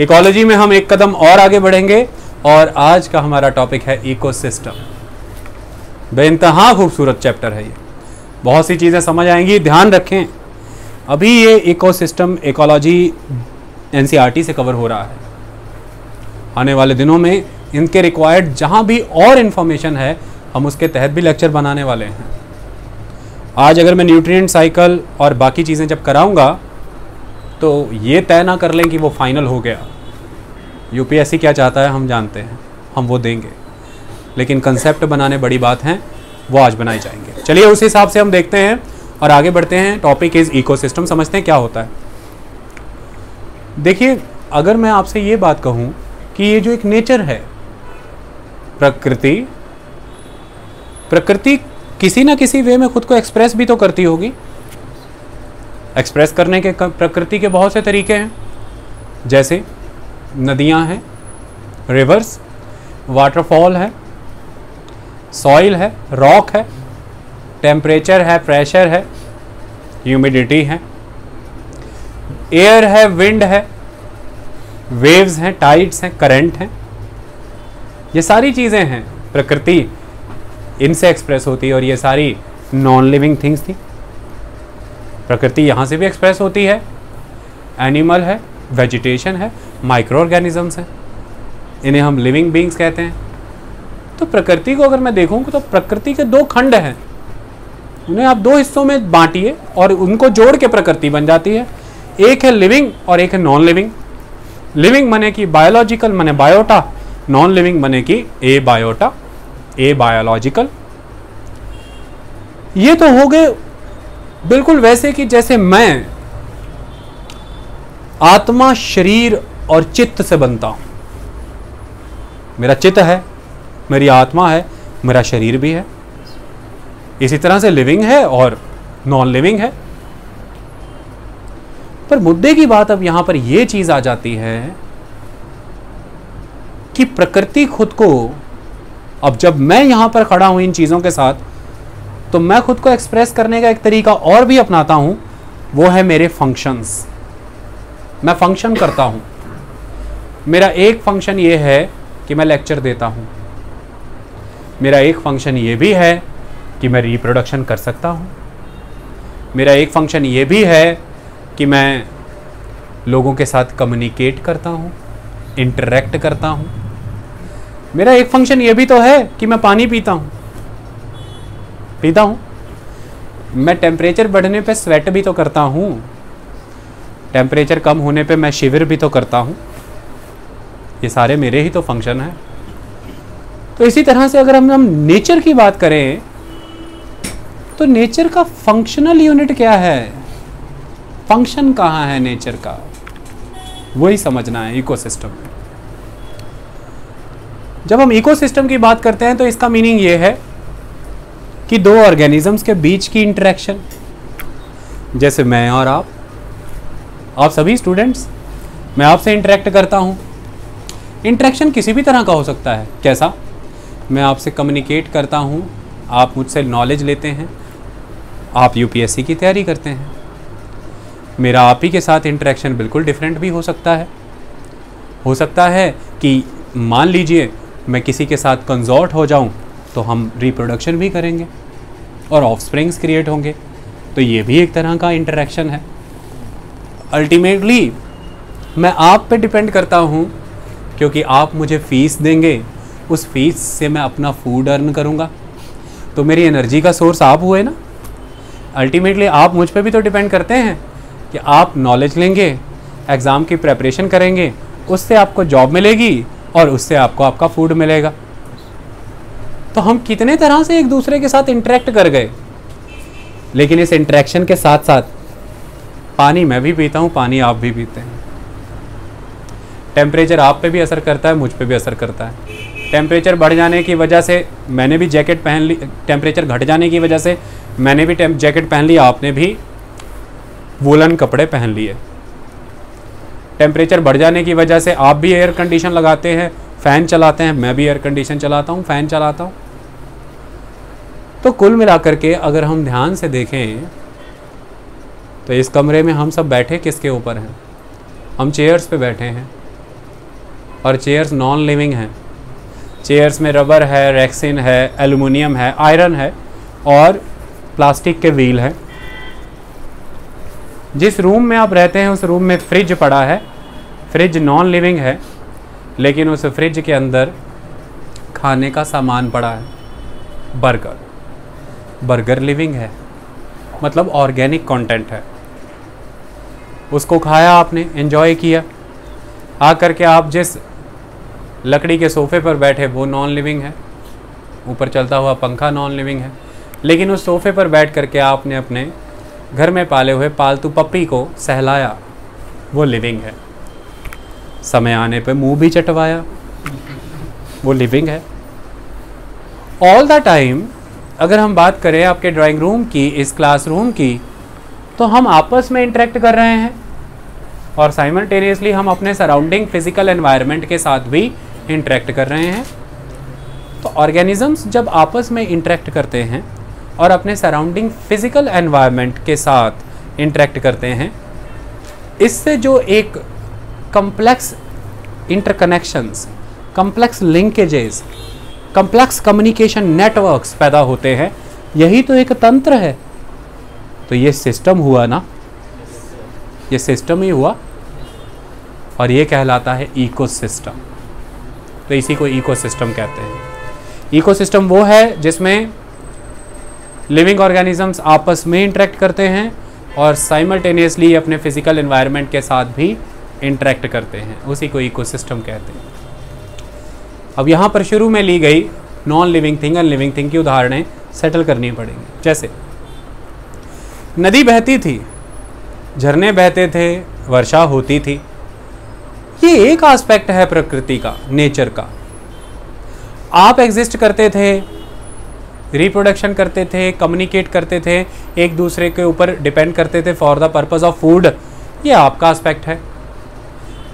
Ecology में हम एक कदम और आगे बढ़ेंगे और आज का हमारा टॉपिक है इकोसिस्टम। बेइंतहा खूबसूरत चैप्टर है ये, बहुत सी चीज़ें समझ आएंगी। ध्यान रखें अभी ये इकोसिस्टम इकोलॉजी एनसीईआरटी से कवर हो रहा है। आने वाले दिनों में इनके रिक्वायर्ड जहाँ भी और इन्फॉर्मेशन है हम उसके तहत भी लेक्चर बनाने वाले हैं। आज अगर मैं न्यूट्रिएंट साइकिल और बाकी चीज़ें जब कराऊंगा तो ये तय ना कर लें कि वो फाइनल हो गया। यूपीएससी क्या चाहता है हम जानते हैं, हम वो देंगे, लेकिन कंसेप्ट बनाने बड़ी बात हैं, वो आज बनाए जाएंगे। चलिए उस हिसाब से हम देखते हैं और आगे बढ़ते हैं। टॉपिक इज इकोसिस्टम, समझते हैं क्या होता है। देखिए अगर मैं आपसे ये बात कहूँ कि ये जो एक नेचर है, प्रकृति किसी ना किसी वे में खुद को एक्सप्रेस भी तो करती होगी। एक्सप्रेस करने के प्रकृति के बहुत से तरीके हैं, जैसे नदियां हैं, रिवर्स, वाटरफॉल है, सॉइल है, रॉक है, टेम्परेचर है, प्रेशर है, ह्यूमिडिटी है, एयर है, विंड है, वेव्स हैं, टाइड्स हैं, करंट हैं। ये सारी चीज़ें हैं, प्रकृति इनसे एक्सप्रेस होती है। और ये सारी नॉन लिविंग थिंग्स थी, प्रकृति यहाँ से भी एक्सप्रेस होती है। एनिमल है, वेजिटेशन है, माइक्रो ऑर्गेनिजम्स हैं, इन्हें हम लिविंग बींग्स कहते हैं। तो प्रकृति को अगर मैं देखूँ तो प्रकृति के दो खंड हैं, उन्हें आप दो हिस्सों में बांटिए और उनको जोड़ के प्रकृति बन जाती है। एक है लिविंग और एक है नॉन लिविंग। लिविंग मने कि बायोलॉजिकल मने बायोटा, नॉन लिविंग मने कि ए बायोटा, ए बायोलॉजिकल। ये तो हो गए बिल्कुल वैसे कि जैसे मैं आत्मा शरीर और चित्त से बनता हूँ। मेरा चित्त है, मेरी आत्मा है, मेरा शरीर भी है। इसी तरह से लिविंग है और नॉन लिविंग है। पर मुद्दे की बात अब यहाँ पर यह चीज़ आ जाती है कि प्रकृति खुद को, अब जब मैं यहाँ पर खड़ा हूँ इन चीज़ों के साथ, तो मैं खुद को एक्सप्रेस करने का एक तरीका और भी अपनाता हूँ, वो है मेरे फंक्शंस। मैं फंक्शन करता हूँ। मेरा एक फंक्शन ये है कि मैं लेक्चर देता हूँ। मेरा एक फंक्शन ये भी है कि मैं रिप्रोडक्शन कर सकता हूँ। मेरा एक फंक्शन ये भी है कि मैं लोगों के साथ कम्युनिकेट करता हूँ, इंटरेक्ट करता हूँ। मेरा एक फंक्शन ये भी तो है कि मैं पानी पीता हूँ। मैं टेम्परेचर बढ़ने पे स्वेट भी तो करता हूँ, टेम्परेचर कम होने पे मैं शिविर भी तो करता हूँ। ये सारे मेरे ही तो फंक्शन हैं। तो इसी तरह से अगर हम नेचर की बात करें तो नेचर का फंक्शनल यूनिट क्या है, फंक्शन कहाँ है नेचर का, वही समझना है इकोसिस्टम में। जब हम इकोसिस्टम की बात करते हैं तो इसका मीनिंग ये है कि दो ऑर्गेनिजम्स के बीच की इंटरेक्शन, जैसे मैं और आप सभी स्टूडेंट्स, मैं आपसे इंटरेक्ट करता हूँ। इंटरेक्शन किसी भी तरह का हो सकता है। कैसा? मैं आपसे कम्युनिकेट करता हूँ, आप मुझसे नॉलेज लेते हैं, आप यूपीएससी की तैयारी करते हैं। मेरा आप ही के साथ इंटरेक्शन बिल्कुल डिफरेंट भी हो सकता है। हो सकता है कि मान लीजिए मैं किसी के साथ कंसॉर्ट हो जाऊं तो हम रिप्रोडक्शन भी करेंगे और ऑफस्प्रिंग्स क्रिएट होंगे, तो ये भी एक तरह का इंटरेक्शन है। अल्टीमेटली मैं आप पे डिपेंड करता हूं, क्योंकि आप मुझे फ़ीस देंगे, उस फीस से मैं अपना फूड अर्न करूंगा, तो मेरी एनर्जी का सोर्स आप हुए ना। अल्टीमेटली आप मुझ पे भी तो डिपेंड करते हैं कि आप नॉलेज लेंगे, एग्ज़ाम की प्रेपरेशन करेंगे, उससे आपको जॉब मिलेगी और उससे आपको आपका फूड मिलेगा। तो हम कितने तरह से एक दूसरे के साथ इंटरेक्ट कर गए। लेकिन इस इंटरेक्शन के साथ साथ पानी मैं भी पीता हूँ, पानी आप भी पीते हैं। टेम्परेचर आप पे भी असर करता है, मुझ पे भी असर करता है। टेम्परेचर बढ़ जाने की वजह से मैंने भी जैकेट पहन ली, टेम्परेचर घट जाने की वजह से मैंने भी जैकेट पहन ली, आपने भी वूलन कपड़े पहन लिए। टेम्परेचर बढ़ जाने की वजह से आप भी एयर कंडीशन लगाते हैं, फ़ैन चलाते हैं, मैं भी एयर कंडीशन चलाता हूँ, फ़ैन चलाता हूँ। तो कुल मिलाकर के अगर हम ध्यान से देखें तो इस कमरे में हम सब बैठे किसके ऊपर हैं, हम चेयर्स पे बैठे हैं। और चेयर्स नॉन लिविंग हैं। चेयर्स में रबर है, रेक्सिन है, एल्युमिनियम है, आयरन है और प्लास्टिक के व्हील हैं। जिस रूम में आप रहते हैं उस रूम में फ्रिज पड़ा है। फ्रिज नॉन लिविंग है लेकिन उस फ्रिज के अंदर खाने का सामान पड़ा है। बर्गर लिविंग है, मतलब ऑर्गेनिक कंटेंट है। उसको खाया आपने, एंजॉय किया, आकर के आप जिस लकड़ी के सोफ़े पर बैठे वो नॉन लिविंग है, ऊपर चलता हुआ पंखा नॉन लिविंग है, लेकिन उस सोफ़े पर बैठ करके आपने अपने घर में पाले हुए पालतू पपी को सहलाया, वो लिविंग है। समय आने पे मुंह भी चटवाया, वो लिविंग है। ऑल द टाइम अगर हम बात करें आपके ड्राइंग रूम की, इस क्लासरूम की, तो हम आपस में इंटरेक्ट कर रहे हैं और साइमल्टेनियसली हम अपने सराउंडिंग फिजिकल एनवायरनमेंट के साथ भी इंटरेक्ट कर रहे हैं। तो ऑर्गेनिजम्स जब आपस में इंटरेक्ट करते हैं और अपने सराउंडिंग फिजिकल एनवायरनमेंट के साथ इंटरेक्ट करते हैं, इससे जो एक complex interconnections, complex linkages, complex communication networks पैदा होते हैं, यही तो एक तंत्र है। तो ये सिस्टम हुआ ना, ये सिस्टम ही हुआ और ये कहलाता है इकोसिस्टम। तो इसी को इकोसिस्टम कहते हैं। इकोसिस्टम वो है जिसमें लिविंग ऑर्गेनिजम्स आपस में इंटरेक्ट करते हैं और साइमल्टेनियसली अपने फिजिकल एनवायरनमेंट के साथ भी इंटरेक्ट करते हैं, उसी को इकोसिस्टम कहते हैं। अब यहाँ पर शुरू में ली गई non living thing, unliving thing की उदाहरणें सेटल करनी पड़ेंगी। जैसे नदी बहती थी, झरने बहते थे, वर्षा होती थी। ये एक एस्पेक्ट है प्रकृति का, नेचर का। आप एग्जिस्ट करते थे, रिप्रोडक्शन करते थे, कम्युनिकेट करते थे, एक दूसरे के ऊपर डिपेंड करते थे for the purpose of food, ये आपका एस्पेक्ट है।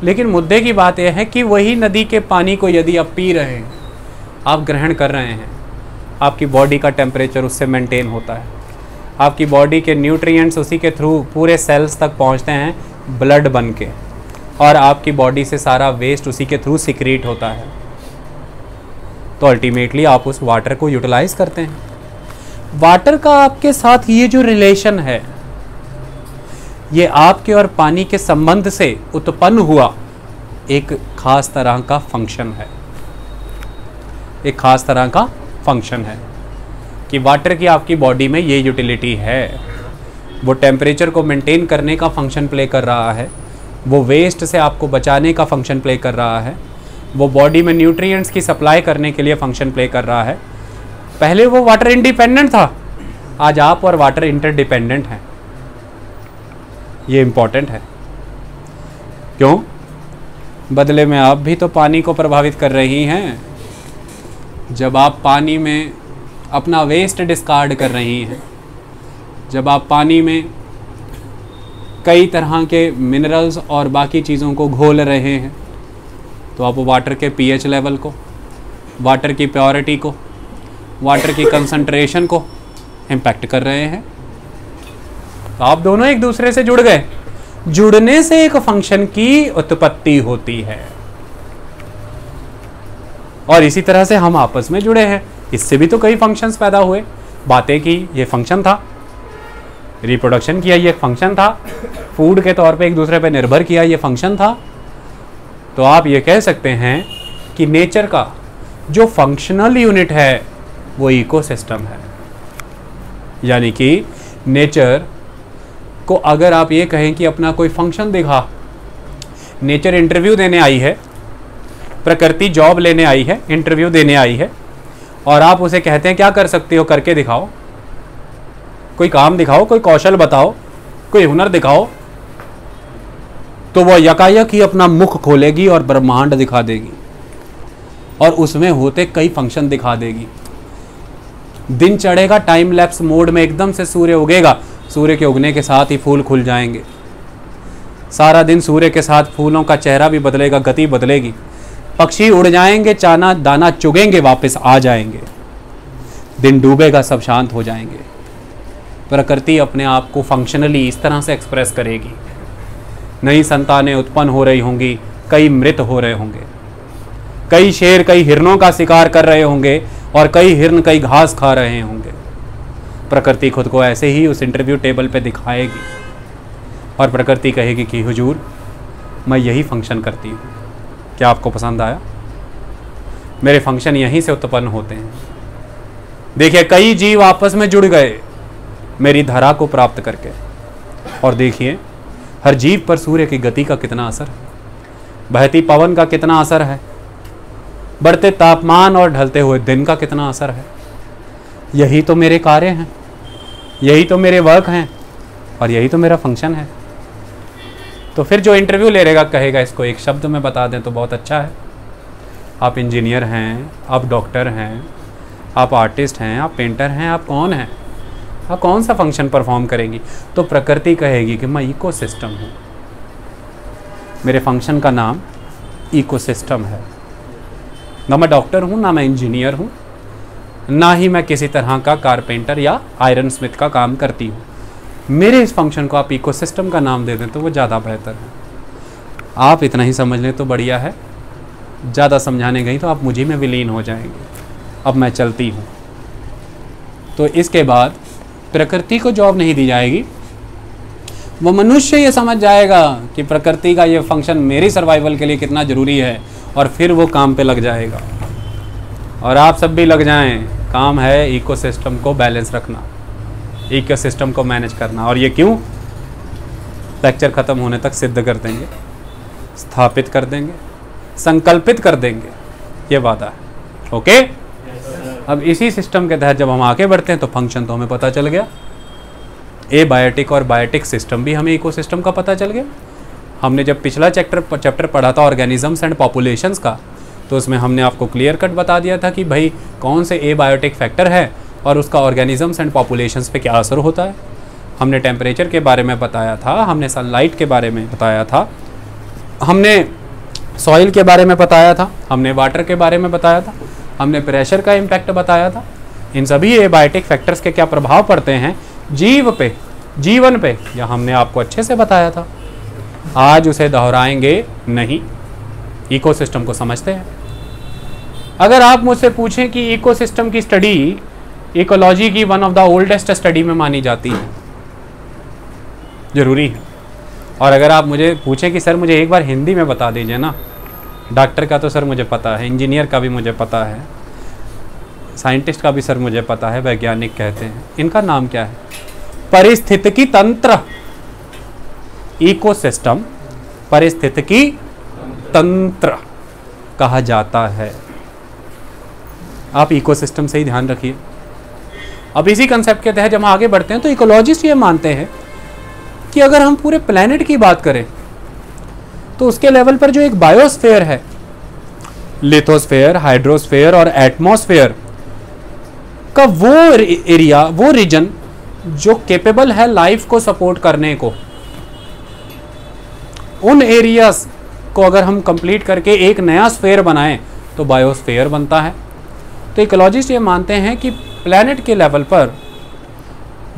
लेकिन मुद्दे की बात यह है कि वही नदी के पानी को यदि आप पी रहे हैं, आप ग्रहण कर रहे हैं, आपकी बॉडी का टेम्परेचर उससे मेंटेन होता है, आपकी बॉडी के न्यूट्रिएंट्स उसी के थ्रू पूरे सेल्स तक पहुंचते हैं ब्लड बन के, और आपकी बॉडी से सारा वेस्ट उसी के थ्रू सिक्रीट होता है। तो अल्टीमेटली आप उस वाटर को यूटिलाइज करते हैं। वाटर का आपके साथ ये जो रिलेशन है, ये आपके और पानी के संबंध से उत्पन्न हुआ एक खास तरह का फंक्शन है, एक खास तरह का फंक्शन है कि वाटर की आपकी बॉडी में ये यूटिलिटी है। वो टेम्परेचर को मेंटेन करने का फंक्शन प्ले कर रहा है, वो वेस्ट से आपको बचाने का फंक्शन प्ले कर रहा है, वो बॉडी में न्यूट्रिएंट्स की सप्लाई करने के लिए फंक्शन प्ले कर रहा है। पहले वो वाटर इंडिपेंडेंट था, आज आप और वाटर इंटरडिपेंडेंट हैं। ये इम्पॉर्टेंट है। क्यों? बदले में आप भी तो पानी को प्रभावित कर रही हैं। जब आप पानी में अपना वेस्ट डिस्कार्ड कर रही हैं, जब आप पानी में कई तरह के मिनरल्स और बाकी चीज़ों को घोल रहे हैं, तो आप वाटर के पीएच लेवल को, वाटर की प्योरिटी को, वाटर की कंसंट्रेशन को इम्पैक्ट कर रहे हैं। तो आप दोनों एक दूसरे से जुड़ गए। जुड़ने से एक फंक्शन की उत्पत्ति होती है और इसी तरह से हम आपस में जुड़े हैं। इससे भी तो कई फंक्शंस पैदा हुए। बातें की, ये फंक्शन था। रिप्रोडक्शन किया, ये फंक्शन था। फूड के तौर पे एक दूसरे पे निर्भर किया, ये फंक्शन था। तो आप ये कह सकते हैं कि नेचर का जो फंक्शनल यूनिट है वो इकोसिस्टम है। यानी कि नेचर को अगर आप ये कहें कि अपना कोई फंक्शन दिखा, नेचर इंटरव्यू देने आई है, प्रकृति जॉब लेने आई है, इंटरव्यू देने आई है, और आप उसे कहते हैं क्या कर सकते हो, करके दिखाओ, कोई काम दिखाओ, कोई कौशल बताओ, कोई हुनर दिखाओ, तो वह यकायक ही अपना मुख खोलेगी और ब्रह्मांड दिखा देगी और उसमें होते कई फंक्शन दिखा देगी। दिन चढ़ेगा टाइम लैप्स मोड में, एकदम से सूर्य उगेगा, सूर्य के उगने के साथ ही फूल खुल जाएंगे। सारा दिन सूर्य के साथ फूलों का चेहरा भी बदलेगा, गति बदलेगी, पक्षी उड़ जाएंगे, चाना दाना चुगेंगे, वापस आ जाएंगे। दिन डूबेगा, सब शांत हो जाएंगे। प्रकृति अपने आप को फंक्शनली इस तरह से एक्सप्रेस करेगी। नई संतानें उत्पन्न हो रही होंगी, कई मृत हो रहे होंगे, कई शेर कई हिरणों का शिकार कर रहे होंगे और कई हिरण कई घास खा रहे होंगे। प्रकृति खुद को ऐसे ही उस इंटरव्यू टेबल पे दिखाएगी और प्रकृति कहेगी कि हुजूर मैं यही फंक्शन करती हूँ, क्या आपको पसंद आया? मेरे फंक्शन यहीं से उत्पन्न होते हैं। देखिए कई जीव आपस में जुड़ गए मेरी धारा को प्राप्त करके, और देखिए हर जीव पर सूर्य की गति का कितना असर है, बहती पवन का कितना असर है, बढ़ते तापमान और ढलते हुए दिन का कितना असर है। यही तो मेरे कार्य हैं, यही तो मेरे वर्क हैं और यही तो मेरा फंक्शन है। तो फिर जो इंटरव्यू ले रहेगा कहेगा इसको एक शब्द में बता दें तो बहुत अच्छा है। आप इंजीनियर हैं, आप डॉक्टर हैं, आप आर्टिस्ट हैं, आप पेंटर हैं, आप कौन हैं, आप कौन सा फंक्शन परफॉर्म करेंगी? तो प्रकृति कहेगी कि मैं इकोसिस्टम हूँ, मेरे फंक्शन का नाम इकोसिस्टम है। ना मैं डॉक्टर हूँ, ना मैं इंजीनियर हूँ, ना ही मैं किसी तरह का कारपेंटर या आयरन स्मिथ का काम करती हूँ। मेरे इस फंक्शन को आप इकोसिस्टम का नाम दे दें तो वो ज़्यादा बेहतर है। आप इतना ही समझ लें तो बढ़िया है, ज़्यादा समझाने गई तो आप मुझी में विलीन हो जाएंगे। अब मैं चलती हूँ। तो इसके बाद प्रकृति को जॉब नहीं दी जाएगी, वो मनुष्य ये समझ जाएगा कि प्रकृति का ये फंक्शन मेरी सर्वाइवल के लिए कितना ज़रूरी है और फिर वो काम पे लग जाएगा। और आप सब भी लग जाएं, काम है इकोसिस्टम को बैलेंस रखना, इकोसिस्टम को मैनेज करना। और ये क्यों? लेक्चर ख़त्म होने तक सिद्ध कर देंगे, स्थापित कर देंगे, संकल्पित कर देंगे, ये वादा है। ओके अब इसी सिस्टम के तहत जब हम आगे बढ़ते हैं तो फंक्शन तो हमें पता चल गया, एबायोटिक और बायोटिक सिस्टम भी हमें इकोसिस्टम का पता चल गया। हमने जब पिछला चैप्टर पढ़ा था ऑर्गेनिजम्स एंड पॉपुलेशंस का, तो उसमें हमने आपको क्लियर कट बता दिया था कि भाई कौन से एबायोटिक फैक्टर है और उसका ऑर्गेनिजम्स एंड पॉपुलेशंस पे क्या असर होता है। हमने टेम्परेचर के बारे में बताया था, हमने सनलाइट के बारे में बताया था, हमने सॉइल के बारे में बताया था, हमने वाटर के बारे में बताया था, हमने प्रेशर का इम्पैक्ट बताया था। इन सभी एबायोटिक फैक्टर्स के क्या प्रभाव पड़ते हैं जीव पे, जीवन पे, यह हमने आपको अच्छे से बताया था। आज उसे दोहराएंगे नहीं, इकोसिस्टम को समझते हैं। अगर आप मुझसे पूछें कि इकोसिस्टम की स्टडी इकोलॉजी की one of the oldest study में मानी जाती है, जरूरी है। और अगर आप मुझे पूछें कि सर मुझे एक बार हिंदी में बता दीजिए ना, डॉक्टर का तो सर मुझे पता है, इंजीनियर का भी मुझे पता है, साइंटिस्ट का भी सर मुझे पता है, वैज्ञानिक कहते हैं, इनका नाम क्या है? परिस्थितिकी तंत्र। इकोसिस्टम परिस्थितिकी तंत्र कहा जाता है। आप इकोसिस्टम से ही ध्यान रखिए। अब इसी कंसेप्ट के तहत जब आगे बढ़ते हैं तो इकोलॉजिस्ट ये मानते हैं कि अगर हम पूरे प्लेनेट की बात करें तो उसके लेवल पर जो एक बायोस्फेयर है, लिथोस्फेयर, हाइड्रोस्फेयर और एटमॉस्फेयर का वो एरिया, वो रीजन जो कैपेबल है लाइफ को सपोर्ट करने को, उन एरियाज को अगर हम कंप्लीट करके एक नया स्फेयर बनाएं तो बायोस्फेयर बनता है। तो इकोलॉजिस्ट ये मानते हैं कि प्लेनेट के लेवल पर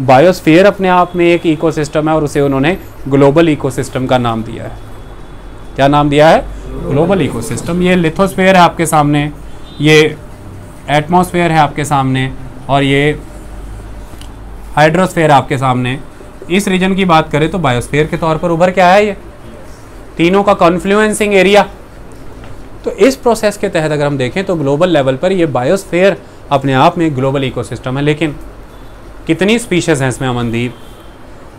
बायोस्फीयर अपने आप में एक इकोसिस्टम है और उसे उन्होंने ग्लोबल इकोसिस्टम का नाम दिया है। क्या नाम दिया है? Global ecosystem. ये लिथोस्फीयर है आपके सामने, ये एटमॉस्फेयर है आपके सामने और ये हाइड्रोस्फीयर आपके सामने। इस रीजन की बात करें तो बायोस्फीयर के तौर पर उभर के आया है ये तीनों का कॉन्फ्लुएंसिंग एरिया। तो इस प्रोसेस के तहत अगर हम देखें तो ग्लोबल लेवल पर ये बायोस्फीयर अपने आप में ग्लोबल इकोसिस्टम है। लेकिन कितनी स्पीशीज़ हैं इसमें अमनदीप,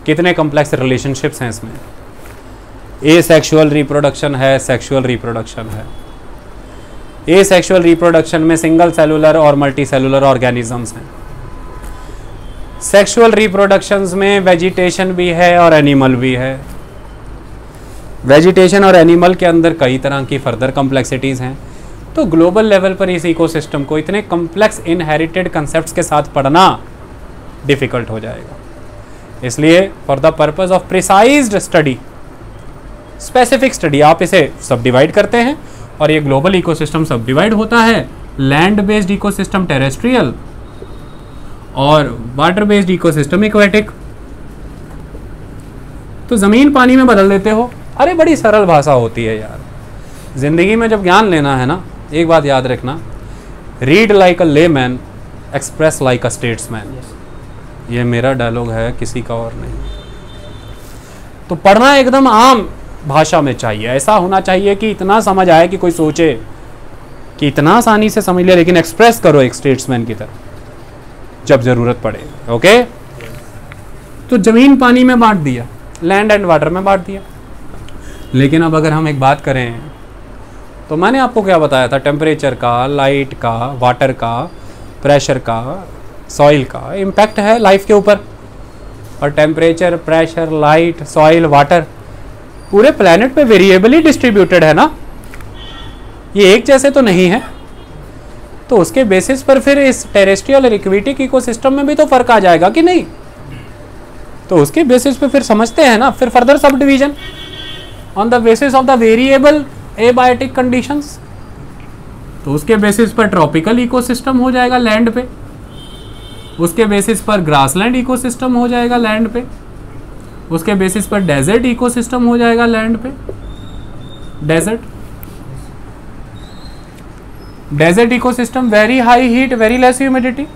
कितने कॉम्प्लेक्स रिलेशनशिप्स हैं इसमें? ए सेक्शुअल रिप्रोडक्शन है, सेक्शुअल रिप्रोडक्शन है। ए सेक्शुअल रिप्रोडक्शन में सिंगल सेलुलर और मल्टी सेलुलर ऑर्गेनिजम्स हैं। सेक्शुअल रिप्रोडक्शंस में वेजिटेशन भी है और एनिमल भी है। वेजिटेशन और एनिमल के अंदर कई तरह की फर्दर कॉम्प्लेक्सिटीज़ हैं। तो ग्लोबल लेवल पर इस इकोसिस्टम को इतने कॉम्प्लेक्स इनहेरिटेड कंसेप्ट्स के साथ पढ़ना डिफ़िकल्ट हो जाएगा। इसलिए for the purpose of precised study, specific study, आप इसे सब डिवाइड करते हैं और ये ग्लोबल इकोसिस्टम सब डिवाइड होता है। लैंड बेस्ड इकोसिस्टम टेरेस्ट्रियल और वाटर बेस्ड इकोसिस्टम एक्वेटिक। तो ज़मीन पानी में बदल देते हो। अरे बड़ी सरल भाषा होती है यार, ज़िंदगी में जब ज्ञान लेना है ना एक बात याद रखना, read like a layman, express like a statesman. ये मेरा डायलॉग है, किसी का और नहीं। तो पढ़ना एकदम आम भाषा में चाहिए, ऐसा होना चाहिए कि इतना समझ आए कि कोई सोचे कि इतना आसानी से समझ लिया, लेकिन एक्सप्रेस करो एक स्टेट्समैन की तरह जब ज़रूरत पड़े। ओके, तो ज़मीन पानी में बांट दिया, लैंड एंड वाटर में बांट दिया। लेकिन अब अगर हम एक बात करें तो मैंने आपको क्या बताया था, टेम्परेचर का, लाइट का, वाटर का, प्रेशर का, सॉइल का इम्पैक्ट है लाइफ के ऊपर। और temperature, pressure, light, soil, water पूरे प्लेनेट पे वेरिएबली डिस्ट्रीब्यूटेड है ना, ये एक जैसे तो नहीं है। तो उसके बेसिस पर फिर इस टेरेस्ट्रियल और एक्वेटिक इकोसिस्टम में भी तो फ़र्क आ जाएगा कि नहीं। तो उसके बेसिस पे फिर समझते हैं ना, फिर further sub division on the basis of the variable abiotic conditions. तो उसके बेसिस पर ट्रॉपिकल इकोसिस्टम हो जाएगा लैंड पे, उसके बेसिस पर ग्रासलैंड इकोसिस्टम हो जाएगा लैंड पे, उसके बेसिस पर डेजर्ट इकोसिस्टम हो जाएगा लैंड पे। Desert ecosystem very high heat, very less humidity,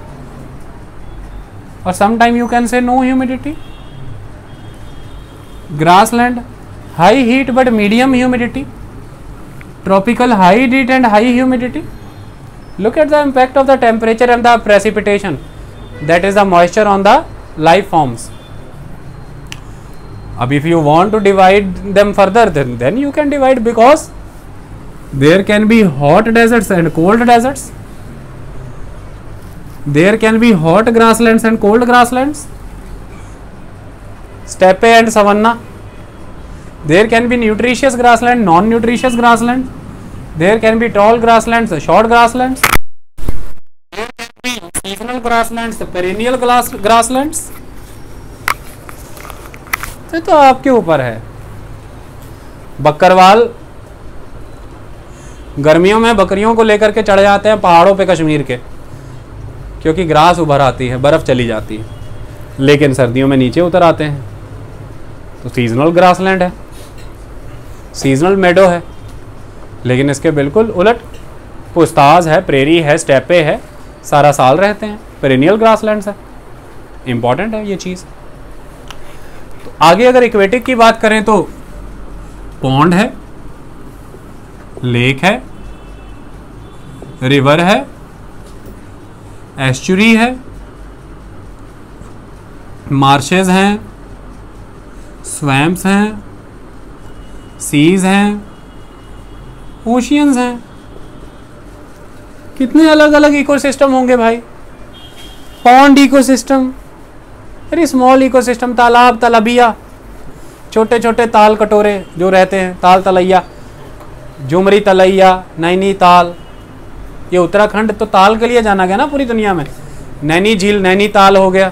और sometime you can say no humidity. Grassland high heat but medium humidity, tropical high heat and high humidity. Look at the impact of the temperature and the precipitation, that is the moisture on the life forms. Ab if you want to divide them further, then you can divide, because there can be hot deserts and cold deserts, there can be hot grasslands and cold grasslands, steppe and savanna, there can be nutritious grassland, non nutritious grassland, there can be tall grasslands, short grasslands, seasonal grasslands, perennial grasslands। ये तो आपके ऊपर है। बकरवाल गर्मियों में बकरियों को लेकर के चढ़ जाते हैं पहाड़ों पे कश्मीर के, क्योंकि ग्रास उभर आती है, बर्फ चली जाती है, लेकिन सर्दियों में नीचे उतर आते हैं। तो सीजनल ग्रासलैंड है, सीजनल मेडो है, लेकिन इसके बिल्कुल उलट पुस्ताज है, प्रेरी है, स्टेपे है, सारा साल रहते हैं, पेरिनियल ग्रासलैंड्स है। इम्पॉर्टेंट है ये चीज़। तो आगे अगर इक्वेटिक की बात करें तो पॉन्ड है, लेक है, रिवर है, एस्चुरी है, मार्शेज हैं, स्वैम्प्स हैं, सीज हैं, ओशियंस हैं। कितने अलग अलग इकोसिस्टम होंगे भाई। Pond ecosystem, very small ecosystem, तालाब, तालाबिया, छोटे छोटे ताल कटोरे जो रहते हैं, ताल तलैया, झुमरी तलैया, नैनी ताल। ये उत्तराखंड तो ताल के लिए जाना गया ना पूरी दुनिया में, नैनी झील, नैनी ताल हो गया,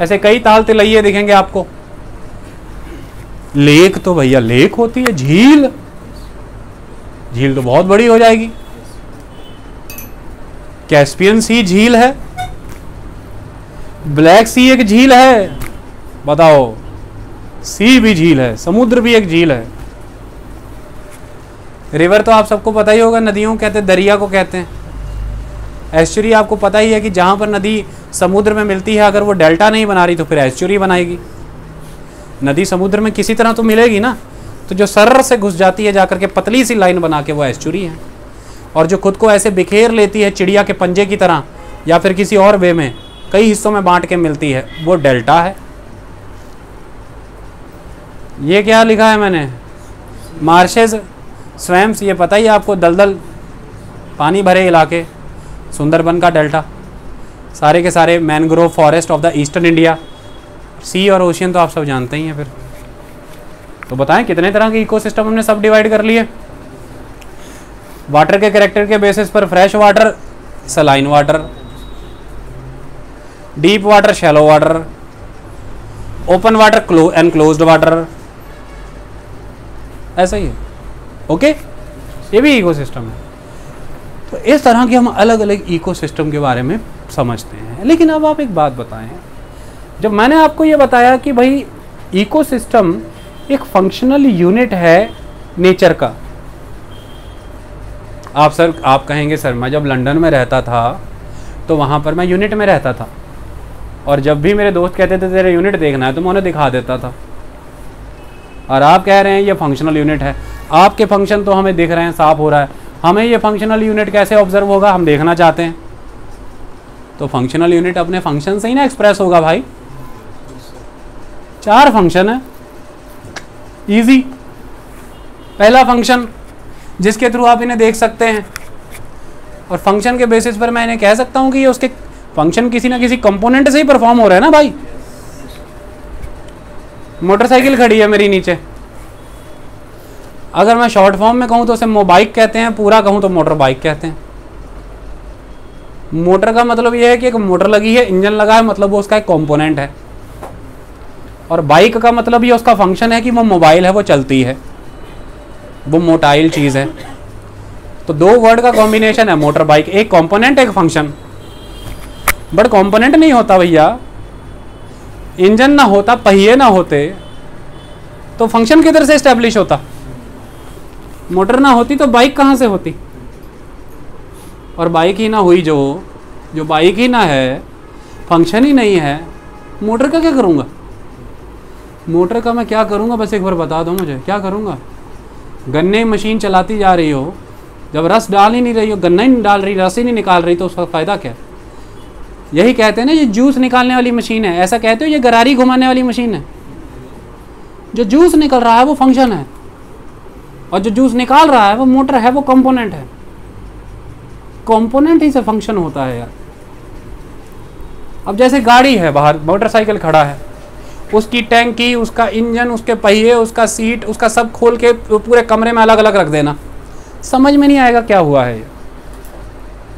ऐसे कई ताल तलैये दिखेंगे आपको। लेक तो भैया लेक होती है, झील, झील तो बहुत बड़ी हो जाएगी। कैस्पियन सी झील है, ब्लैक सी एक झील है, बताओ सी भी झील है, समुद्र भी एक झील है। रिवर तो आप सबको पता ही होगा, नदियों को कहते हैं, दरिया को कहते हैं। एस्चुरी आपको पता ही है कि जहाँ पर नदी समुद्र में मिलती है, अगर वो डेल्टा नहीं बना रही तो फिर एस्चुरी बनाएगी। नदी समुद्र में किसी तरह तो मिलेगी ना, तो जो सर्र से घुस जाती है जाकर के पतली सी लाइन बना के, वो एस्चुरी है। और जो खुद को ऐसे बिखेर लेती है चिड़िया के पंजे की तरह, या फिर किसी और वे में कई हिस्सों में बांट के मिलती है, वो डेल्टा है। ये क्या लिखा है मैंने, मार्शेज, स्वैम्प्स, ये पता ही आपको, दलदल, पानी भरे इलाके, सुंदरबन का डेल्टा, सारे के सारे mangrove forest of the eastern India. Sea और ओशियन तो आप सब जानते ही हैं। फिर तो बताएं कितने तरह के इकोसिस्टम हमने सब डिवाइड कर लिए। वाटर के कैरेक्टर के बेसिस पर fresh water, saline water, deep water, shallow water, open water, enclosed water, ऐसा ही है। ओके, ये भी इकोसिस्टम है। तो इस तरह के हम अलग अलग इकोसिस्टम के बारे में समझते हैं। लेकिन अब आप एक बात बताएं, जब मैंने आपको ये बताया कि भाई इकोसिस्टम एक फंक्शनल यूनिट है नेचर का, आप सर, आप कहेंगे सर मैं जब लंदन में रहता था तो वहाँ पर मैं यूनिट में रहता था, और जब भी मेरे दोस्त कहते थे तेरा यूनिट देखना है तो मैं उन्हें दिखा देता था, और आप कह रहे हैं ये फंक्शनल यूनिट है। आपके फंक्शन तो हमें दिख रहे हैं, साफ हो रहा है, हमें ये फंक्शनल यूनिट कैसे ऑब्जर्व होगा, हम देखना चाहते हैं। तो फंक्शनल यूनिट अपने फंक्शन से ही ना एक्सप्रेस होगा भाई। चार फंक्शन है, ईजी। पहला फंक्शन जिसके थ्रू आप इन्हें देख सकते हैं, और फंक्शन के बेसिस पर मैं इन्हें कह सकता हूँ कि ये उसके फंक्शन किसी ना किसी कंपोनेंट से ही परफॉर्म हो रहा है ना भाई। मोटरसाइकिल खड़ी है मेरी नीचे, अगर मैं शॉर्ट फॉर्म में कहूँ तो उसे मोबाइक कहते हैं, पूरा कहूँ तो मोटर बाइक कहते हैं। मोटर का मतलब ये है कि एक मोटर लगी है, इंजन लगा है, मतलब वो उसका एक कंपोनेंट है, और बाइक का मतलब ये उसका फंक्शन है कि वो मोबाइल है, वो चलती है, वो मोटाइल चीज़ है। तो दो वर्ड का कॉम्बिनेशन है मोटर बाइक, एक कंपोनेंट एक फंक्शन। बट कंपोनेंट नहीं होता भैया, इंजन ना होता, पहिए ना होते तो फंक्शन किधर से इस्टेब्लिश होता, मोटर ना होती तो बाइक कहाँ से होती, और बाइक ही ना हुई, जो बाइक ही ना है, फंक्शन ही नहीं है, मोटर का क्या करूँगा, मोटर का मैं क्या करूँगा, बस एक बार बता दो मुझे क्या करूँगा। गन्ने मशीन चलाती जा रही हो, जब रस डाल ही नहीं रही हो, गन्ना ही नहीं डाल रही, रस ही नहीं निकाल रही, तो उसका फ़ायदा क्या है? यही कहते हैं ना ये जूस निकालने वाली मशीन है, ऐसा कहते हो ये गरारी घुमाने वाली मशीन है। जो जूस निकल रहा है वो फंक्शन है, और जो जूस निकाल रहा है वो मोटर है, वो कंपोनेंट है। कंपोनेंट ही से फंक्शन होता है यार। अब जैसे गाड़ी है बाहर, मोटरसाइकिल खड़ा है, उसकी टैंकी, उसका इंजन, उसके पहिए, उसका सीट, उसका सब खोल के पूरे कमरे में अलग अलग रख देना, समझ में नहीं आएगा क्या हुआ है।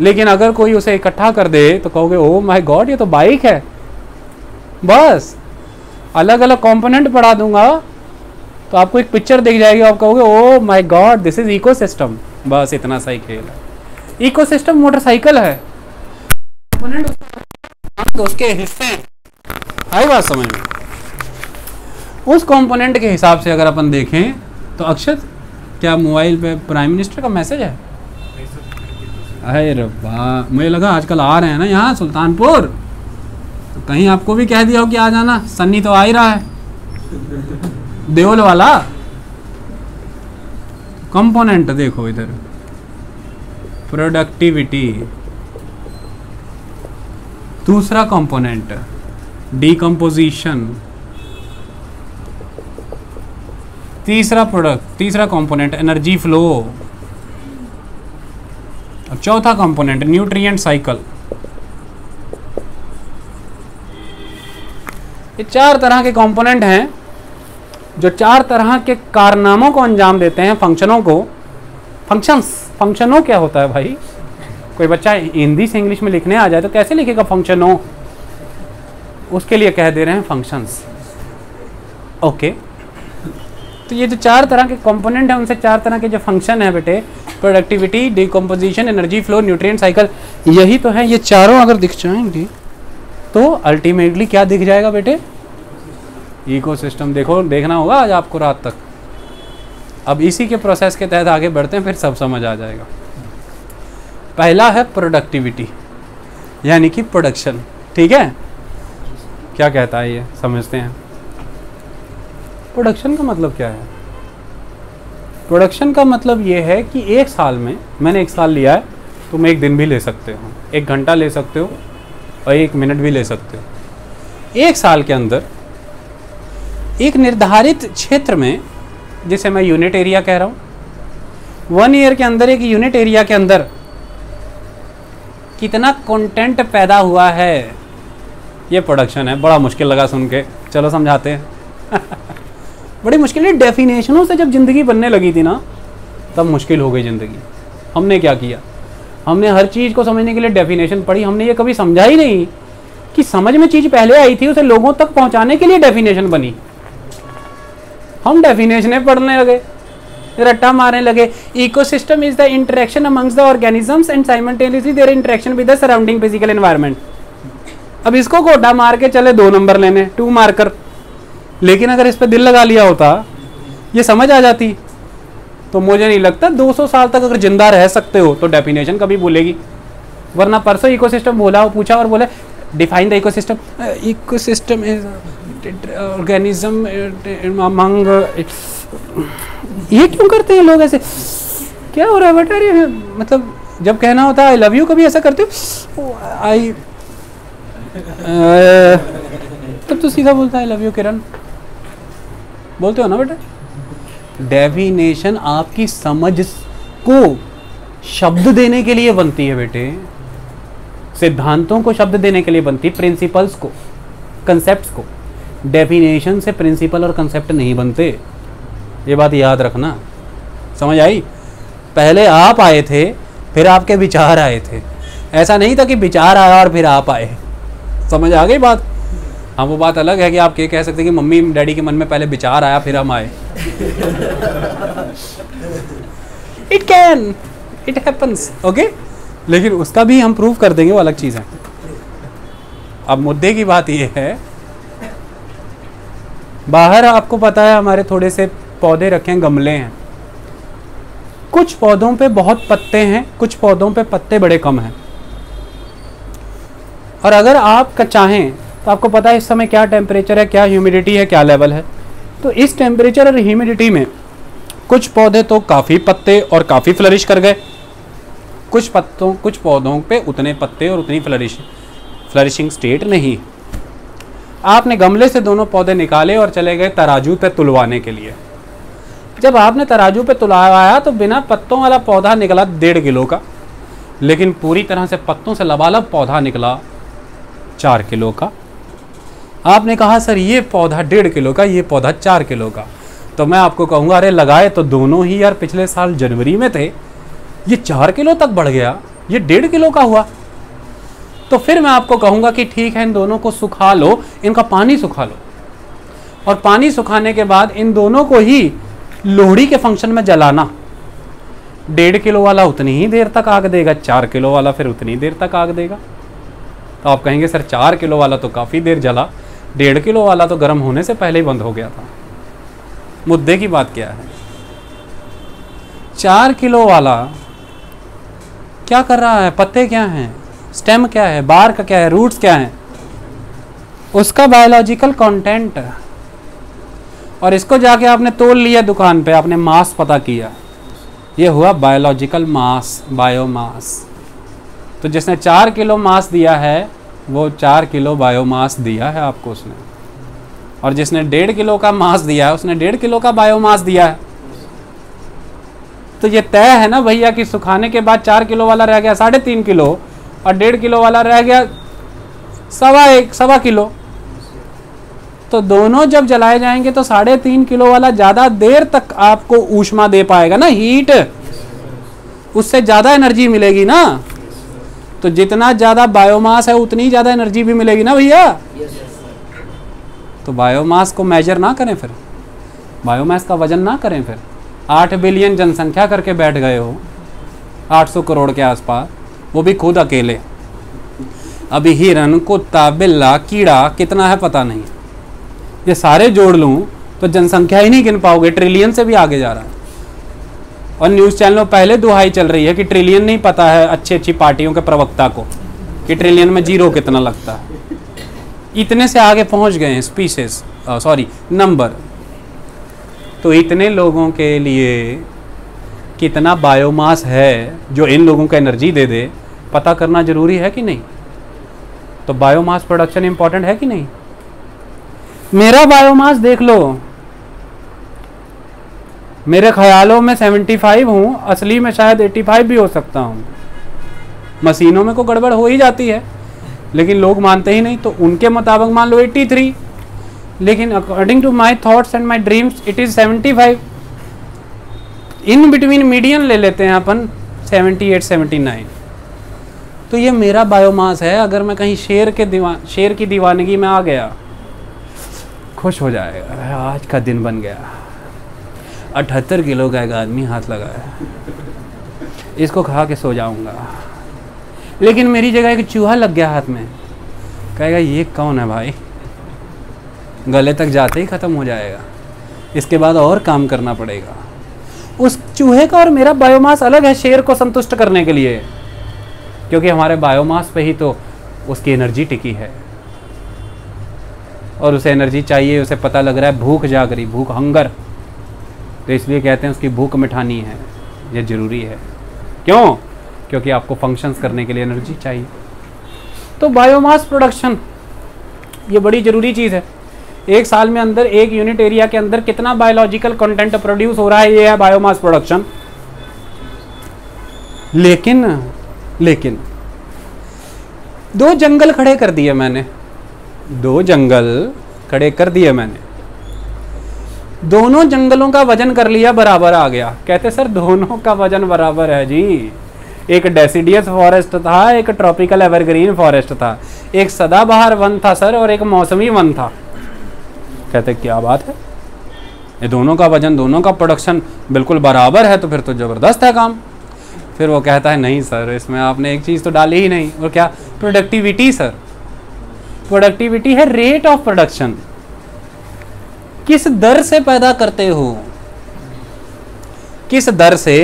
लेकिन अगर कोई उसे इकट्ठा कर दे तो कहोगे ओह माय गॉड ये तो बाइक है। बस अलग अलग कंपोनेंट पढ़ा दूंगा तो आपको एक पिक्चर दिख जाएगी, आप कहोगे oh my God this is ecosystem. बस इतना सही खेल है। इकोसिस्टम मोटरसाइकिल है, कंपोनेंट उसके हिस्से हैं। आई बात समझ में? उस कंपोनेंट के हिसाब से अगर अपन देखें तो अक्षत, क्या मोबाइल पे प्राइम मिनिस्टर का मैसेज है? अरे रब्बा, मुझे लगा आजकल आ रहे हैं ना यहाँ सुल्तानपुर, तो कहीं आपको भी कह दिया हो कि आ जाना, सन्नी तो आ ही रहा है देओल वाला। कंपोनेंट देखो इधर, प्रोडक्टिविटी दूसरा कंपोनेंट, डिकम्पोजिशन तीसरा प्रोडक्ट, तीसरा कंपोनेंट एनर्जी फ्लो, और चौथा कंपोनेंट न्यूट्रिएंट साइकिल। ये चार तरह के कंपोनेंट हैं जो चार तरह के कारनामों को अंजाम देते हैं, फंक्शनों को। फंक्शंस, फंक्शनों क्या होता है भाई? कोई बच्चा हिंदी से इंग्लिश में लिखने आ जाए तो कैसे लिखेगा फंक्शनों? उसके लिए कह दे रहे हैं फंक्शंस। ओके, तो ये जो चार तरह के कंपोनेंट हैं उनसे चार तरह के जो फंक्शन हैं बेटे, productivity, decomposition, energy flow, nutrient cycle, यही तो हैं। ये चारों अगर दिख जाएंगे तो अल्टीमेटली क्या दिख जाएगा बेटे? इकोसिस्टम। देखो, देखना होगा आज आपको रात तक। अब इसी के प्रोसेस के तहत आगे बढ़ते हैं, फिर सब समझ आ जाएगा। पहला है प्रोडक्टिविटी, यानी कि प्रोडक्शन। ठीक है, क्या कहता है ये समझते हैं। प्रोडक्शन का मतलब क्या है? प्रोडक्शन का मतलब ये है कि एक साल में, मैंने एक साल लिया है, तुम एक दिन भी ले सकते हो, एक घंटा ले सकते हो, और एक मिनट भी ले सकते हो। एक साल के अंदर एक निर्धारित क्षेत्र में, जिसे मैं यूनिट एरिया कह रहा हूँ, 1 ईयर के अंदर एक यूनिट एरिया के अंदर कितना कंटेंट पैदा हुआ है, ये प्रोडक्शन है। बड़ा मुश्किल लगा सुन के, चलो समझाते हैं। बड़ी मुश्किल है, डेफिनेशनों से जब ज़िंदगी बनने लगी थी ना तब मुश्किल हो गई ज़िंदगी। हमने क्या किया, हमने हर चीज़ को समझने के लिए डेफिनेशन पढ़ी। हमने ये कभी समझा ही नहीं कि समझ में चीज़ पहले आई थी, उसे लोगों तक पहुंचाने के लिए डेफिनेशन बनी। हम डेफिनेशनें पढ़ने लगे, रट्टा मारने लगे। Ecosystem is the interaction amongst the organisms and simultaneously their interaction with the surrounding physical environment. अब इसको गोडा मार के चले 2 नंबर लेने, 2 मार्कर। लेकिन अगर इस पर दिल लगा लिया होता ये समझ आ जाती तो मुझे नहीं लगता 200 साल तक अगर जिंदा रह सकते हो तो डेफिनेशन कभी भूलेगी। वरना परसों इकोसिस्टम भोला हो पूछा और बोले define the ecosystem, ecosystem is organism among, ये क्यों करते हैं लोग ऐसे? क्या हो रहा है बेटा? अरे मतलब जब कहना होता है आई लव यू कभी ऐसा करते हो? आई तब तो सीधा बोलता है आई लव यू किरण, बोलते हो ना बेटा? डेफिनेशन आपकी समझ को शब्द देने के लिए बनती है बेटे, सिद्धांतों को शब्द देने के लिए बनती है, प्रिंसिपल्स को, कंसेप्ट्स को। डेफिनेशन से प्रिंसिपल और कंसेप्ट नहीं बनते, ये बात याद रखना। समझ आई? पहले आप आए थे फिर आपके विचार आए थे, ऐसा नहीं था कि विचार आया और फिर आप आए। समझ आ गई बात? हाँ वो बात अलग है कि आप ये कह सकते हैं कि मम्मी डैडी के मन में पहले विचार आया फिर हम आए। It can, it happens, okay. लेकिन उसका भी हम प्रूव कर देंगे, वो अलग चीज़ है। अब मुद्दे की बात ये है, बाहर आपको पता है हमारे थोड़े से पौधे रखे हैं, गमले हैं, कुछ पौधों पे बहुत पत्ते हैं, कुछ पौधों पे पत्ते बड़े कम हैं। और अगर आप चाहें तो आपको पता है इस समय क्या टेम्परेचर है, क्या ह्यूमिडिटी है, क्या लेवल है। तो इस टेम्परेचर और ह्यूमिडिटी में कुछ पौधे तो काफ़ी पत्ते और काफ़ी फ्लरिश कर गए, कुछ पौधों पे उतने पत्ते और उतनी फ्लरिशिंग स्टेट नहीं। आपने गमले से दोनों पौधे निकाले और चले गए तराजू पे तुलवाने के लिए। जब आपने तराजू पे तुलवाया तो बिना पत्तों वाला पौधा निकला 1.5 किलो का, लेकिन पूरी तरह से पत्तों से लबालब पौधा निकला 4 किलो का। आपने कहा सर ये पौधा 1.5 किलो का, ये पौधा 4 किलो का। तो मैं आपको कहूँगा अरे लगाए तो दोनों ही यार पिछले साल जनवरी में थे, ये 4 किलो तक बढ़ गया, ये 1.5 किलो का हुआ। तो फिर मैं आपको कहूँगा कि ठीक है इन दोनों को सुखा लो, इनका पानी सुखा लो, और पानी सुखाने के बाद इन दोनों को ही लोहड़ी के फंक्शन में जलाना। 1.5 किलो वाला उतनी ही देर तक आग देगा, 4 किलो वाला फिर उतनी देर तक आग देगा। तो आप कहेंगे सर 4 किलो वाला तो काफ़ी देर जला, 1.5 किलो वाला तो गर्म होने से पहले ही बंद हो गया था। मुद्दे की बात क्या है, 4 किलो वाला क्या कर रहा है? पत्ते क्या हैं, स्टेम क्या है, बार का क्या है, रूट्स क्या हैं, उसका बायोलॉजिकल कंटेंट। और इसको जाके आपने तोल लिया दुकान पे, आपने मास पता किया, ये हुआ बायोलॉजिकल मास, बायोमास। तो जिसने 4 किलो मास दिया है वो 4 किलो बायोमास दिया है आपको उसने, और जिसने 1.5 किलो का मास दिया है उसने 1.5 किलो का बायोमास दिया है। तो ये तय है ना भैया कि सुखाने के बाद 4 किलो वाला रह गया 3.5 किलो और 1.5 किलो वाला रह गया 1.25 किलो। तो दोनों जब जलाए जाएंगे तो 3.5 किलो वाला ज़्यादा देर तक आपको ऊष्मा दे पाएगा ना, हीट, उससे ज़्यादा एनर्जी मिलेगी ना। तो जितना ज़्यादा बायोमास है उतनी ज़्यादा एनर्जी भी मिलेगी ना भैया। तो बायोमास को मेजर ना करें, फिर बायोमास का वजन ना करें। फिर 8 बिलियन जनसंख्या करके बैठ गए हो, 800 करोड़ के आसपास, वो भी खुद अकेले। अभी हिरन, कुत्ता, बिल्ला, कीड़ा कितना है पता नहीं, ये सारे जोड़ लूँ तो जनसंख्या ही नहीं गिन पाओगे, ट्रिलियन से भी आगे जा रहा है। और न्यूज़ चैनलों पहले दुहाई चल रही है कि ट्रिलियन नहीं पता है अच्छी पार्टियों के प्रवक्ता को कि ट्रिलियन में जीरो कितना लगता है। इतने से आगे पहुंच गए हैं स्पीशीज, सॉरी नंबर। तो इतने लोगों के लिए कितना बायोमास है जो इन लोगों को एनर्जी दे दे, पता करना ज़रूरी है कि नहीं? तो बायोमास प्रोडक्शन इम्पॉर्टेंट है कि नहीं? मेरा बायोमास देख लो, मेरे ख्यालों में 75 हूँ, असली में शायद 85 भी हो सकता हूँ। मशीनों में को गड़बड़ हो ही जाती है, लेकिन लोग मानते ही नहीं। तो उनके मुताबिक मान लो 83, लेकिन according to my thoughts and my dreams it is 75। In between median ले लेते हैं अपन 78, 79। तो ये मेरा बायोमास है। अगर मैं कहीं शेर की दीवानगी में आ गया, खुश हो जाएगा, आज का दिन बन गया, 78 किलो का एक आदमी हाथ लगाया, इसको खा के सो जाऊंगा। लेकिन मेरी जगह एक चूहा लग गया हाथ में, कहेगा ये कौन है भाई, गले तक जाते ही ख़त्म हो जाएगा। इसके बाद और काम करना पड़ेगा। उस चूहे का और मेरा बायोमास अलग है शेर को संतुष्ट करने के लिए, क्योंकि हमारे बायोमास पे ही तो उसकी एनर्जी टिकी है और उसे एनर्जी चाहिए, उसे पता लग रहा है भूख जाग रही, भूख हंगर, तो इसलिए कहते हैं उसकी भूख मिठानी है, ये ज़रूरी है। क्यों? क्योंकि आपको फंक्शंस करने के लिए एनर्जी चाहिए। तो बायोमास प्रोडक्शन ये बड़ी ज़रूरी चीज़ है। एक साल में अंदर एक यूनिट एरिया के अंदर कितना बायोलॉजिकल कंटेंट प्रोड्यूस हो रहा है, ये है बायोमास प्रोडक्शन। लेकिन लेकिन दो जंगल खड़े कर दिए मैंने, दो जंगल खड़े कर दिए मैंने, दोनों जंगलों का वजन कर लिया बराबर आ गया। कहते सर दोनों का वजन बराबर है जी, एक डेसीडियस फॉरेस्ट था, एक ट्रॉपिकल एवरग्रीन फॉरेस्ट था, एक सदाबहार वन था सर और एक मौसमी वन था। कहते क्या बात है, ये दोनों का वजन दोनों का प्रोडक्शन बिल्कुल बराबर है, तो फिर तो ज़बरदस्त है काम। फिर वो कहता है नहीं सर, इसमें आपने एक चीज़ तो डाली ही नहीं, और क्या, प्रोडक्टिविटी सर। प्रोडक्टिविटी है रेट ऑफ प्रोडक्शन, किस दर से पैदा करते हो, किस दर से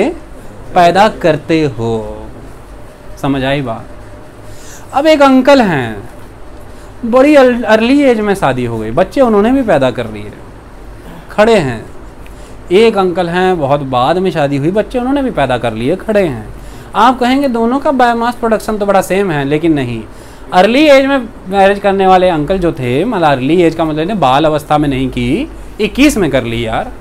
पैदा करते हो। समझ आई बात। अब एक अंकल हैं, बड़ी अर्ली एज में शादी हो गई, बच्चे उन्होंने भी पैदा कर लिए, खड़े हैं। एक अंकल हैं बहुत बाद में शादी हुई, बच्चे उन्होंने भी पैदा कर लिए, खड़े हैं। आप कहेंगे दोनों का बायोमास प्रोडक्शन तो बड़ा सेम है, लेकिन नहीं। अर्ली एज में मैरिज करने वाले अंकल जो थे, मतलब अर्ली एज का मतलब बाल अवस्था में नहीं की, 21 में कर ली यार।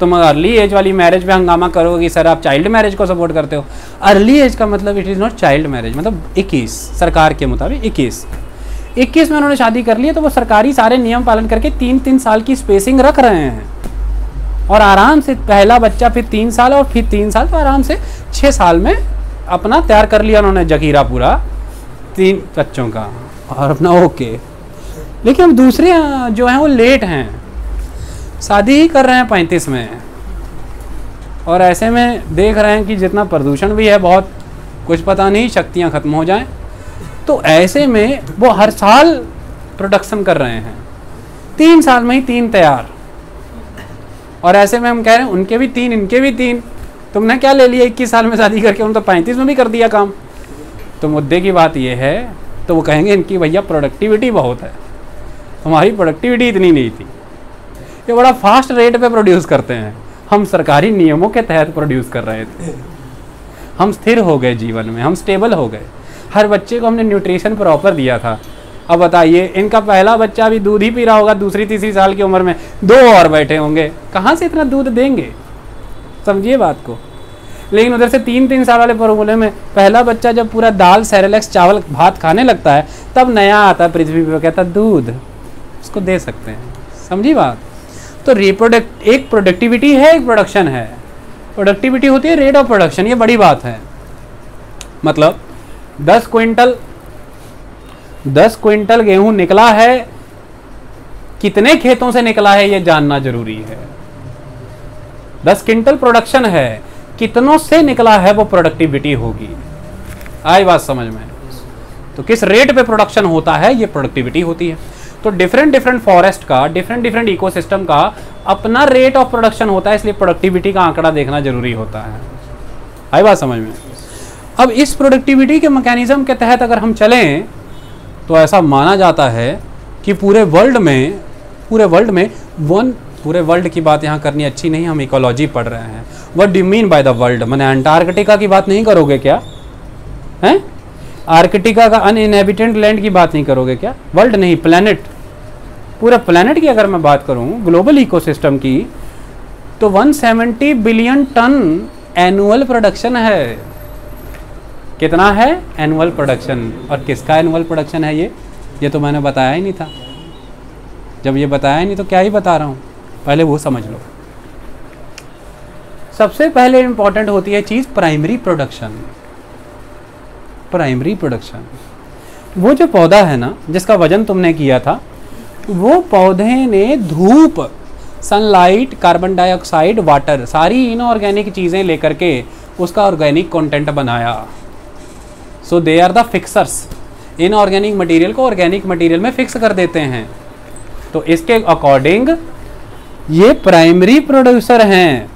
तो मगर अर्ली एज वाली मैरिज पे हंगामा करोगे सर आप चाइल्ड मैरिज को सपोर्ट करते हो। अर्ली एज का मतलब it is not child marriage, मतलब 21 सरकार के मुताबिक 21 में उन्होंने शादी कर ली, तो वो सरकारी सारे नियम पालन करके 3-3 साल की स्पेसिंग रख रहे हैं, और आराम से पहला बच्चा फिर 3 साल और फिर 3 साल, तो आराम से 6 साल में अपना तैयार कर लिया उन्होंने जखीरा पूरा 3 बच्चों का और अपना ओके। लेकिन अब दूसरे जो हैं वो लेट हैं, शादी ही कर रहे हैं 35 में, और ऐसे में देख रहे हैं कि जितना प्रदूषण भी है बहुत, कुछ पता नहीं शक्तियां ख़त्म हो जाएं, तो ऐसे में वो हर साल प्रोडक्शन कर रहे हैं, 3 साल में ही 3 तैयार। और ऐसे में हम कह रहे हैं उनके भी 3 इनके भी 3, तुमने क्या ले लिया 21 साल में शादी करके, उन तो 35 में भी कर दिया काम। तो मुद्दे की बात यह है, तो वो कहेंगे इनकी भैया प्रोडक्टिविटी बहुत है, हमारी प्रोडक्टिविटी इतनी नहीं थी, ये बड़ा फास्ट रेट पे प्रोड्यूस करते हैं, हम सरकारी नियमों के तहत प्रोड्यूस कर रहे थे, हम स्थिर हो गए जीवन में, हम स्टेबल हो गए, हर बच्चे को हमने न्यूट्रिशन प्रॉपर दिया था। अब बताइए इनका पहला बच्चा भी दूध ही पी रहा होगा, 2-3 साल की उम्र में 2 और बैठे होंगे, कहाँ से इतना दूध देंगे, समझिए बात को। लेकिन उधर से 3-3 साल वाले फॉर्मूले में पहला बच्चा जब पूरा दाल सेरेलेक्स चावल भात खाने लगता है, तब नया आता है पृथ्वी पर, कहता दूध, उसको दे सकते हैं, समझी बात। तो एक प्रोडक्टिविटी है, एक प्रोडक्शन है। प्रोडक्टिविटी होती है रेट ऑफ प्रोडक्शन, ये बड़ी बात है। मतलब 10 क्विंटल गेहूं निकला है, कितने खेतों से निकला है ये जानना जरूरी है। 10 क्विंटल प्रोडक्शन है, कितनों से निकला है वो प्रोडक्टिविटी होगी। आई बात समझ में? तो किस रेट पे प्रोडक्शन होता है ये प्रोडक्टिविटी होती है। तो डिफरेंट डिफरेंट फॉरेस्ट का, डिफरेंट डिफरेंट इकोसिस्टम का अपना रेट ऑफ प्रोडक्शन होता है, इसलिए प्रोडक्टिविटी का आंकड़ा देखना जरूरी होता है। आई बात समझ में? अब इस प्रोडक्टिविटी के मैकेनिज्म के तहत अगर हम चलें, तो ऐसा माना जाता है कि पूरे वर्ल्ड की बात यहाँ करनी अच्छी नहीं, हम इकोलॉजी पढ़ रहे हैं। What do you mean by the world, मैंने अंटार्कटिका की बात नहीं करोगे क्या, हैं, आर्कटिका का अनइनहेबिटेड लैंड की बात नहीं करोगे क्या। वर्ल्ड नहीं, प्लैनेट, पूरे प्लैनेट की अगर मैं बात करूं ग्लोबल इकोसिस्टम की, तो 170 बिलियन टन एनुअल प्रोडक्शन है। कितना है एनुअल प्रोडक्शन, और किसका एनुअल प्रोडक्शन है ये तो मैंने बताया ही नहीं था। जब ये बताया ही नहीं तो क्या ही बता रहा हूँ, पहले वो समझ लो। सबसे पहले इम्पॉर्टेंट होती है चीज़ प्राइमरी प्रोडक्शन। प्राइमरी प्रोडक्शन, वो जो पौधा है ना जिसका वजन तुमने किया था, वो पौधे ने धूप, सनलाइट, कार्बन डाइऑक्साइड, वाटर, सारी इनऑर्गेनिक चीज़ें लेकर के उसका ऑर्गेनिक कंटेंट बनाया। So they are the fixers, inorganic material को ऑर्गेनिक मटेरियल में फिक्स कर देते हैं। तो इसके अकॉर्डिंग ये प्राइमरी प्रोड्यूसर हैं।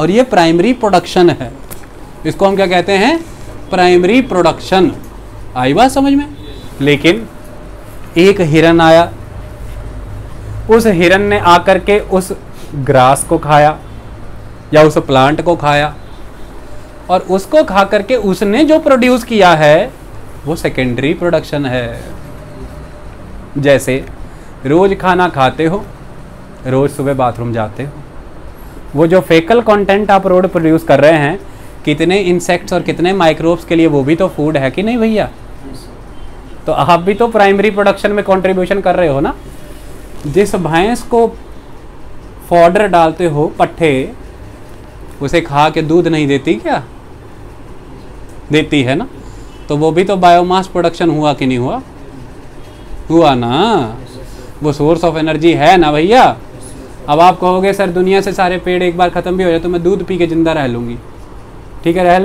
और ये प्राइमरी प्रोडक्शन है, इसको हम क्या कहते हैं, प्राइमरी प्रोडक्शन। आई बात समझ में। लेकिन एक हिरन आया, उस हिरन ने आकर के उस ग्रास को खाया या उस प्लांट को खाया, और उसको खा करके उसने जो प्रोड्यूस किया है वो सेकेंडरी प्रोडक्शन है। जैसे रोज़ खाना खाते हो, रोज़ सुबह बाथरूम जाते हो, वो जो फेकल कंटेंट आप रोड प्रोड्यूस कर रहे हैं, कितने इंसेक्ट्स और कितने माइक्रोब्स के लिए वो भी तो फूड है कि नहीं भैया। तो आप भी तो प्राइमरी प्रोडक्शन में कंट्रीब्यूशन कर रहे हो ना। जिस भैंस को फॉडर डालते हो पट्ठे, उसे खा के दूध नहीं देती क्या, देती है ना। तो वो भी तो बायोमास प्रोडक्शन हुआ कि नहीं हुआ, हुआ ना, वो सोर्स ऑफ एनर्जी है ना भैया। अब आप कहोगे सर दुनिया से सारे पेड़ एक बार ख़त्म भी हो जाए तो मैं दूध पी के ज़िंदा रह लूँगी। ठीक है, रह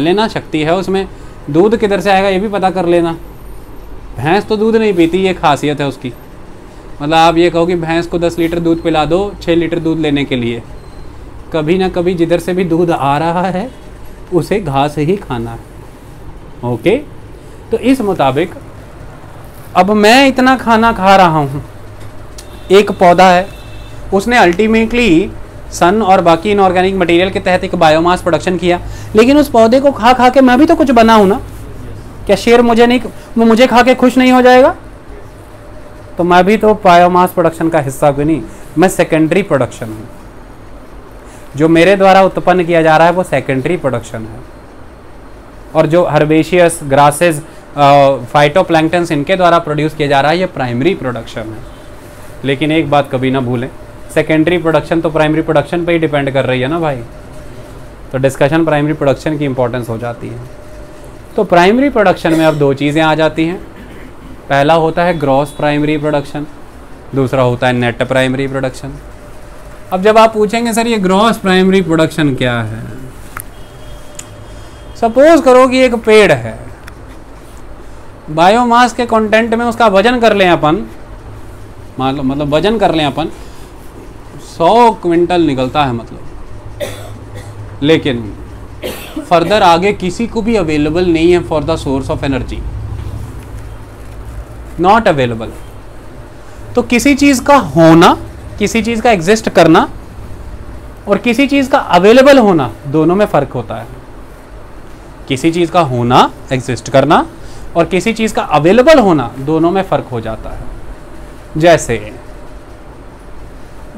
लेना, शक्ति है उसमें। दूध किधर से आएगा ये भी पता कर लेना। भैंस तो दूध नहीं पीती, ये खासियत है उसकी। मतलब आप ये कहो कि भैंस को 10 लीटर दूध पिला दो 6 लीटर दूध लेने के लिए, कभी ना कभी जिधर से भी दूध आ रहा है उसे घास ही खाना है। ओके, तो इस मुताबिक अब मैं इतना खाना खा रहा हूँ। एक पौधा है, उसने अल्टीमेटली सन और बाकी इनऑर्गेनिक मटेरियल के तहत एक बायोमास प्रोडक्शन किया, लेकिन उस पौधे को खा खा के मैं भी तो कुछ बना हूं ना। क्या शेर मुझे नहीं, वो मुझे खा के खुश नहीं हो जाएगा? तो मैं भी तो बायोमास प्रोडक्शन का हिस्सा भी नहीं, मैं सेकेंडरी प्रोडक्शन हूँ। जो मेरे द्वारा उत्पन्न किया जा रहा है वो सेकेंडरी प्रोडक्शन है। और जो हर्बेशियस, ग्रासेस, फाइटोप्लैंक्टन्स इनके द्वारा प्रोड्यूस किया जा रहा है ये प्राइमरी प्रोडक्शन है। लेकिन एक बात कभी ना भूलें, सेकेंडरी प्रोडक्शन तो प्राइमरी प्रोडक्शन पे ही डिपेंड कर रही है ना भाई। तो डिस्कशन प्राइमरी प्रोडक्शन की इम्पोर्टेंस हो जाती है। तो प्राइमरी प्रोडक्शन में अब दो चीज़ें आ जाती हैं, पहला होता है ग्रॉस प्राइमरी प्रोडक्शन, दूसरा होता है नेट प्राइमरी प्रोडक्शन। अब जब आप पूछेंगे सर ये ग्रॉस प्राइमरी प्रोडक्शन क्या है, सपोज करो कि एक पेड़ है, बायोमास के कंटेंट में उसका वजन कर लें अपन, मान लो मतलब वजन कर लें अपन 100 क्विंटल निकलता है मतलब, लेकिन फर्दर आगे किसी को भी अवेलेबल नहीं है for the source of energy, not available. तो किसी चीज़ का होना, किसी चीज़ का एग्जिस्ट करना और किसी चीज़ का अवेलेबल होना, दोनों में फ़र्क होता है। किसी चीज़ का होना, एग्जिस्ट करना, और किसी चीज़ का अवेलेबल होना, दोनों में फ़र्क हो जाता है। जैसे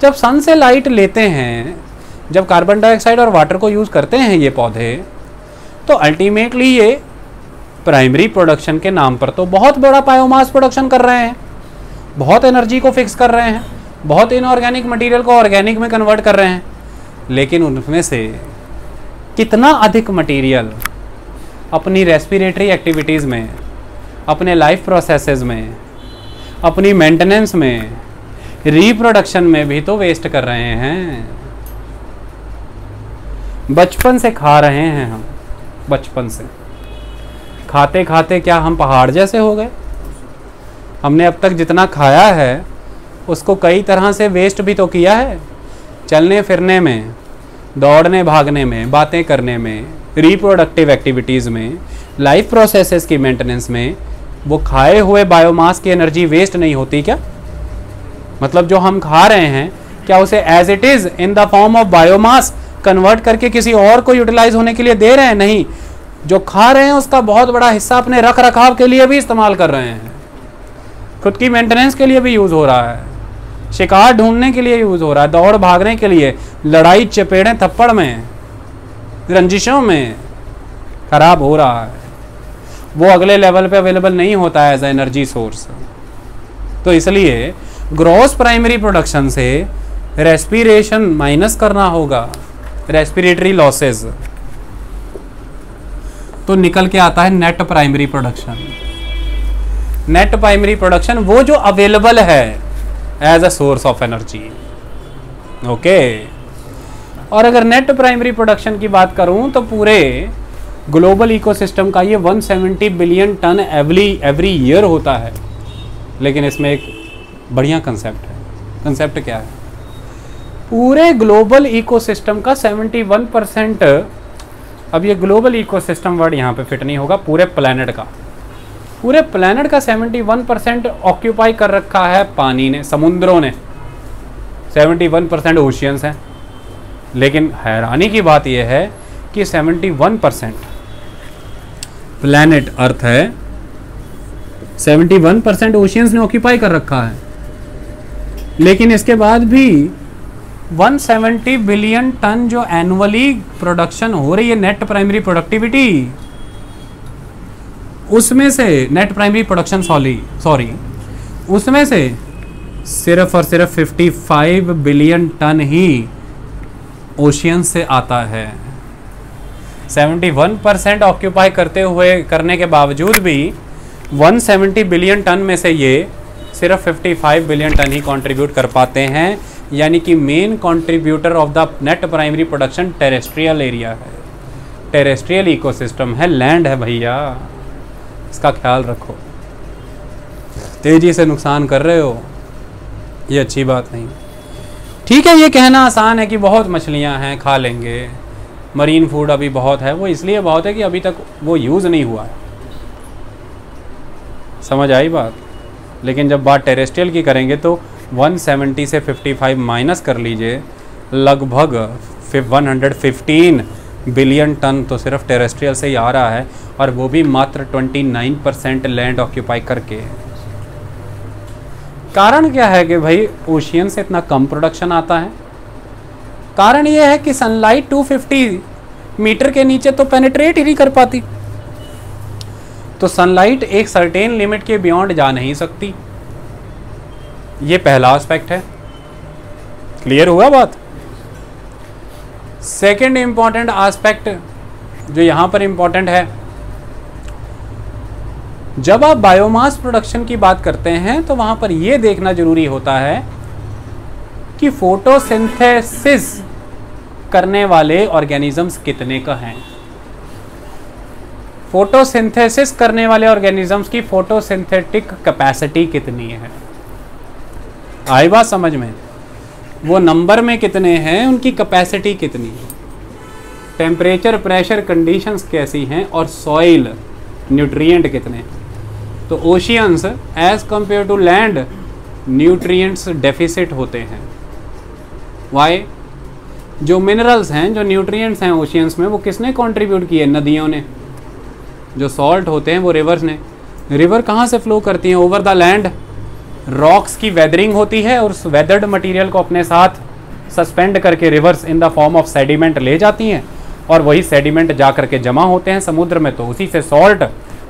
जब सन से लाइट लेते हैं, जब कार्बन डाइऑक्साइड और वाटर को यूज़ करते हैं ये पौधे, तो अल्टीमेटली ये प्राइमरी प्रोडक्शन के नाम पर तो बहुत बड़ा बायोमास प्रोडक्शन कर रहे हैं, बहुत एनर्जी को फिक्स कर रहे हैं, बहुत इनऑर्गेनिक मटेरियल को ऑर्गेनिक में कन्वर्ट कर रहे हैं। लेकिन उनमें से कितना अधिक मटेरियल अपनी रेस्पिरेटरी एक्टिविटीज़ में, अपने लाइफ प्रोसेसेस में, अपनी मेंटेनेंस में, रिप्रोडक्शन में भी तो वेस्ट कर रहे हैं। बचपन से खा रहे हैं हम, बचपन से खाते खाते क्या हम पहाड़ जैसे हो गए? हमने अब तक जितना खाया है उसको कई तरह से वेस्ट भी तो किया है, चलने फिरने में, दौड़ने भागने में, बातें करने में, रिप्रोडक्टिव एक्टिविटीज़ में, लाइफ प्रोसेसेस की मेंटेनेंस में। वो खाए हुए बायोमास की एनर्जी वेस्ट नहीं होती क्या? मतलब जो हम खा रहे हैं क्या उसे as it is in the form of biomass convert करके किसी और को यूटिलाइज होने के लिए दे रहे हैं? नहीं, जो खा रहे हैं उसका बहुत बड़ा हिस्सा अपने रख रखाव के लिए भी इस्तेमाल कर रहे हैं, खुद की मेंटेनेंस के लिए भी यूज़ हो रहा है, शिकार ढूंढने के लिए यूज़ हो रहा है, दौड़ भागने के लिए, लड़ाई चपेड़ें थप्पड़ में, रंजिशों में खराब हो रहा है। वो अगले लेवल पे अवेलेबल नहीं होता है एज एनर्जी सोर्स। तो इसलिए ग्रॉस प्राइमरी प्रोडक्शन से रेस्पिरेशन माइनस करना होगा, रेस्पिरेटरी लॉसेस, तो निकल के आता है net primary production. Net primary production वो जो अवेलेबल है as a source of energy. Okay, और अगर नेट प्राइमरी प्रोडक्शन की बात करूं तो पूरे ग्लोबल इकोसिस्टम का ये 170 बिलियन टन एवरी ईयर होता है। लेकिन इसमें एक बढ़िया कंसेप्ट है। कंसेप्ट क्या है? पूरे ग्लोबल इकोसिस्टम का 71%। अब ये ग्लोबल इकोसिस्टम वर्ड यहाँ पे फिट नहीं होगा, पूरे प्लैनेट का 71% ऑक्यूपाई कर रखा है पानी ने, समुद्रों ने। 71% ओशियंस हैं, लेकिन हैरानी की बात यह है कि 71% प्लैनेट अर्थ है, 71% ओशियंस ने ऑक्यूपाई कर रखा है, लेकिन इसके बाद भी 170 बिलियन टन जो एनुअली प्रोडक्शन हो रही है नेट प्राइमरी प्रोडक्टिविटी, उसमें से नेट प्राइमरी प्रोडक्शन सॉरी उसमें से सिर्फ और सिर्फ 55 बिलियन टन ही ओशियन से आता है। 71% ऑक्यूपाई करने के बावजूद भी 170 बिलियन टन में से ये सिर्फ 55 बिलियन टन ही कंट्रीब्यूट कर पाते हैं, यानी कि main contributor of the net primary production terrestrial area है, टेरेस्ट्रियल इकोसिस्टम है, लैंड है भैया। इसका ख्याल रखो, तेजी से नुकसान कर रहे हो, ये अच्छी बात नहीं। ठीक है, ये कहना आसान है कि बहुत मछलियां हैं, खा लेंगे, मरीन फूड अभी बहुत है, वो इसलिए बहुत है कि अभी तक वो यूज़ नहीं हुआ है। समझ आई बात? लेकिन जब बात टेरेस्ट्रियल की करेंगे तो 170 से 55 माइनस कर लीजिए, लगभग 115 बिलियन टन तो सिर्फ टेरेस्ट्रियल से ही आ रहा है, और वो भी मात्र 29% लैंड ऑक्यूपाई करके। कारण क्या है कि भाई ओशियन से इतना कम प्रोडक्शन आता है? कारण यह है कि सनलाइट 250 मीटर के नीचे तो पेनिट्रेट ही नहीं कर पाती, तो सनलाइट एक सर्टेन लिमिट के बियॉन्ड जा नहीं सकती। ये पहला एस्पेक्ट है। क्लियर हुआ बात? सेकेंड इम्पॉर्टेंट एस्पेक्ट जो यहाँ पर इम्पॉर्टेंट है, जब आप बायोमास प्रोडक्शन की बात करते हैं तो वहाँ पर यह देखना ज़रूरी होता है कि फोटोसिंथेसिस करने वाले ऑर्गेनिजम्स कितने का हैं। फोटोसिंथेसिस करने वाले ऑर्गेनिजम्स की फोटोसिंथेटिक कैपेसिटी कितनी है? आई बात समझ में? वो नंबर में कितने हैं, उनकी कैपेसिटी कितनी है, टेम्परेचर, प्रेशर, कंडीशंस कैसी हैं, और सॉइल, न्यूट्रिएंट कितने हैं। तो oceans as compare to land nutrients deficit होते हैं। वाई? जो मिनरल्स हैं, जो न्यूट्रिएंट्स हैं ओशियंस में, वो किसने कंट्रीब्यूट किए? नदियों ने। जो सॉल्ट होते हैं वो रिवर्स ने। रिवर कहाँ से फ्लो करती हैं? Over the land. रॉक्स की वेदरिंग होती है और उस वेदर्ड मटेरियल को अपने साथ सस्पेंड करके rivers in the form of sediment ले जाती हैं, और वही सेडिमेंट जा करके जमा होते हैं समुद्र में, तो उसी से सॉल्ट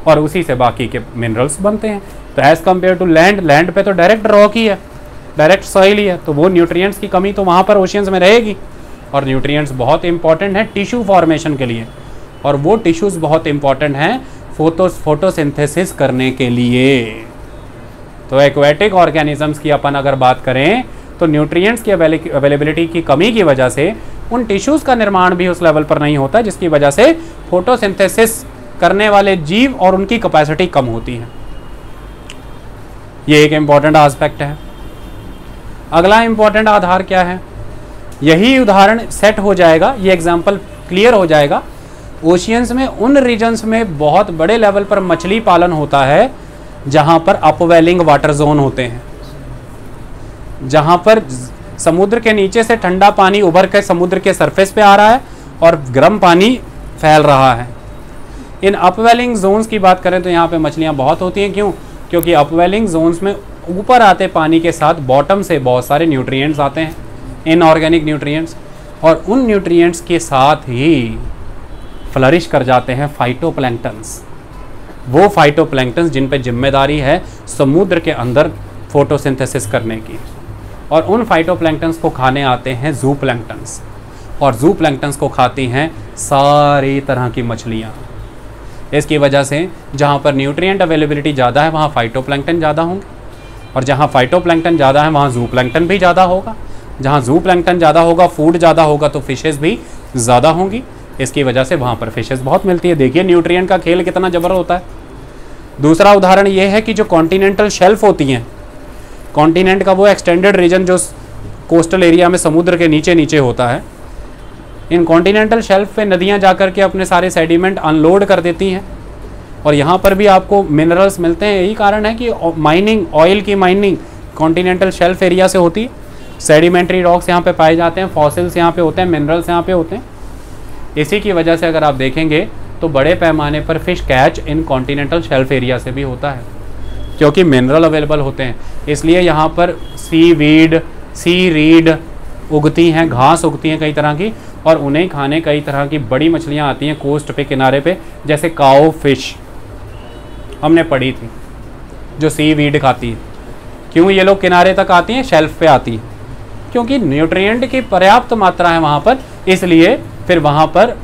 और उसी से बाकी के मिनरल्स बनते हैं। तो as compare to land, land पे तो डायरेक्ट रॉक ही है, डायरेक्ट सॉइल ही है, तो वो न्यूट्रिएंट्स की कमी तो वहाँ पर ओशियंस में रहेगी। और न्यूट्रिएंट्स बहुत इंपॉर्टेंट हैं टिश्यू फॉर्मेशन के लिए, और वो टिश्यूज़ बहुत इंपॉर्टेंट हैं फोटोसिंथेसिस करने के लिए। तो एक्वेटिक ऑर्गेनिजम्स की अपन अगर बात करें तो न्यूट्रिएंट्स की अवेलेबिलिटी की कमी की वजह से उन टिश्यूज़ का निर्माण भी उस लेवल पर नहीं होता, जिसकी वजह से फोटोसिंथेसिस करने वाले जीव और उनकी कैपेसिटी कम होती है। ये एक इम्पॉर्टेंट आस्पेक्ट है। अगला इम्पॉर्टेंट आधार क्या है? यही उदाहरण सेट हो जाएगा, ये एग्जाम्पल क्लियर हो जाएगा। ओशियंस में उन रीजन्स में बहुत बड़े लेवल पर मछली पालन होता है जहाँ पर अपवेलिंग वाटर जोन होते हैं, जहाँ पर समुद्र के नीचे से ठंडा पानी उभर कर समुद्र के सरफेस पे आ रहा है और गर्म पानी फैल रहा है। इन अपवेलिंग जोन्स की बात करें तो यहाँ पे मछलियाँ बहुत होती हैं। क्यों? क्योंकि अपवेलिंग जोन्स में ऊपर आते पानी के साथ बॉटम से बहुत सारे न्यूट्रिएंट्स आते हैं, इनऑर्गेनिक न्यूट्रिएंट्स, और उन न्यूट्रिएंट्स के साथ ही फ्लरिश कर जाते हैं फाइटोप्लैंक्टन्स। वो फाइटोप्लैंक्टन्स जिन पे जिम्मेदारी है समुद्र के अंदर फोटोसिंथेसिस करने की, और उन फाइटोप्लैंक्टन्स को खाने आते हैं ज़ूप्लैंक्टन्स, और ज़ूप्लैंक्टन्स को खाती हैं सारी तरह की मछलियाँ। इसकी वजह से जहाँ पर न्यूट्रिएंट अवेलेबिलिटी ज़्यादा है वहाँ फाइटोप्लैंक्टन ज़्यादा होंगे, और जहाँ फाइटोप्लैंक्टन ज़्यादा है वहाँ ज़ूप्लैंक्टन भी ज़्यादा होगा, जहाँ ज़ूप्लैंक्टन ज़्यादा होगा, फूड ज़्यादा होगा, तो फिशेज़ भी ज़्यादा होंगी। इसकी वजह से वहाँ पर फिशेस बहुत मिलती है। देखिए न्यूट्रिएंट का खेल कितना जबर होता है। दूसरा उदाहरण ये है कि जो कॉन्टिनेंटल शेल्फ होती हैं, कॉन्टिनेंट का वो एक्सटेंडेड रीजन जो कोस्टल एरिया में समुद्र के नीचे नीचे होता है। इन कॉन्टिनेंटल शेल्फ पे नदियाँ जा कर के अपने सारे सेडिमेंट अनलोड कर देती हैं और यहाँ पर भी आपको मिनरल्स मिलते हैं। यही कारण है कि माइनिंग, ऑयल की माइनिंग कॉन्टिनेंटल शेल्फ एरिया से होती है। सेडिमेंट्री रॉक्स यहाँ पे पाए जाते हैं, फॉसिल्स यहाँ पे होते हैं, मिनरल्स यहाँ पे होते हैं। इसी की वजह से अगर आप देखेंगे तो बड़े पैमाने पर fish catch in continental shelf area से भी होता है, क्योंकि मिनरल अवेलेबल होते हैं। इसलिए यहाँ पर सी वीड, सी रीड उगती हैं, घास उगती हैं कई तरह की, और उन्हें खाने कई तरह की बड़ी मछलियाँ आती हैं कोस्ट पे, किनारे पे, जैसे काओ फिश हमने पढ़ी थी जो सी वीड खाती है। क्यों ये लोग किनारे तक आती हैं, शेल्फ पे आती हैं? क्योंकि न्यूट्रिएंट की पर्याप्त मात्रा है वहाँ पर, इसलिए फिर वहाँ पर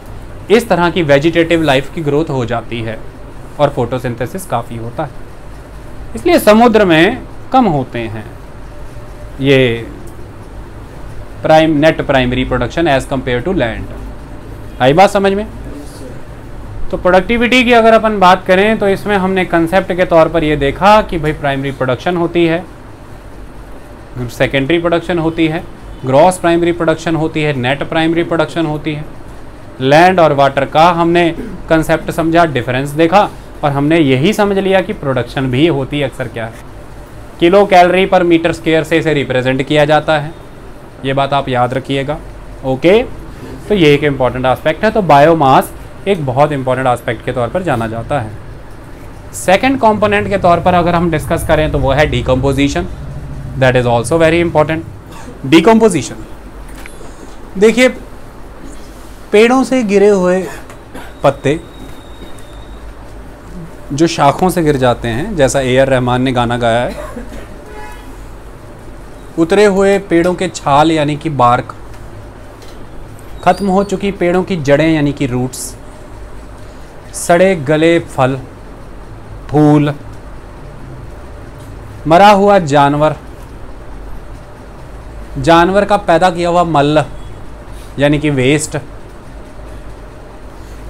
इस तरह की वेजिटेटिव लाइफ की ग्रोथ हो जाती है और फोटोसिंथेसिस काफ़ी होता है। इसलिए समुद्र में कम होते हैं ये net primary production as compare to land. आई बात समझ में? तो प्रोडक्टिविटी की अगर अपन बात करें तो इसमें हमने कंसेप्ट के तौर पर ये देखा कि भाई प्राइमरी प्रोडक्शन होती है, सेकेंडरी प्रोडक्शन होती है, ग्रॉस प्राइमरी प्रोडक्शन होती है, नेट प्राइमरी प्रोडक्शन होती है। लैंड और वाटर का हमने कंसेप्ट समझा, डिफरेंस देखा, और हमने यही समझ लिया कि प्रोडक्शन भी होती है अक्सर क्या है, किलो कैलोरी पर मीटर स्क्वायर से इसे रिप्रेजेंट किया जाता है। ये बात आप याद रखिएगा। ओके, तो ये एक इम्पॉर्टेंट आस्पेक्ट है। तो बायोमास एक बहुत इंपॉर्टेंट आस्पेक्ट के तौर पर जाना जाता है। सेकेंड कॉम्पोनेंट के तौर पर अगर हम डिस्कस करें तो वो है decomposition. That is also very important. Decomposition, देखिए पेड़ों से गिरे हुए पत्ते जो शाखों से गिर जाते हैं, जैसा ए.आर. रहमान ने गाना गाया है, उतरे हुए पेड़ों के छाल यानी कि बार्क, खत्म हो चुकी पेड़ों की जड़ें यानी कि रूट्स, सड़े गले फल, फूल, मरा हुआ जानवर, जानवर का पैदा किया हुआ मल यानी कि वेस्ट,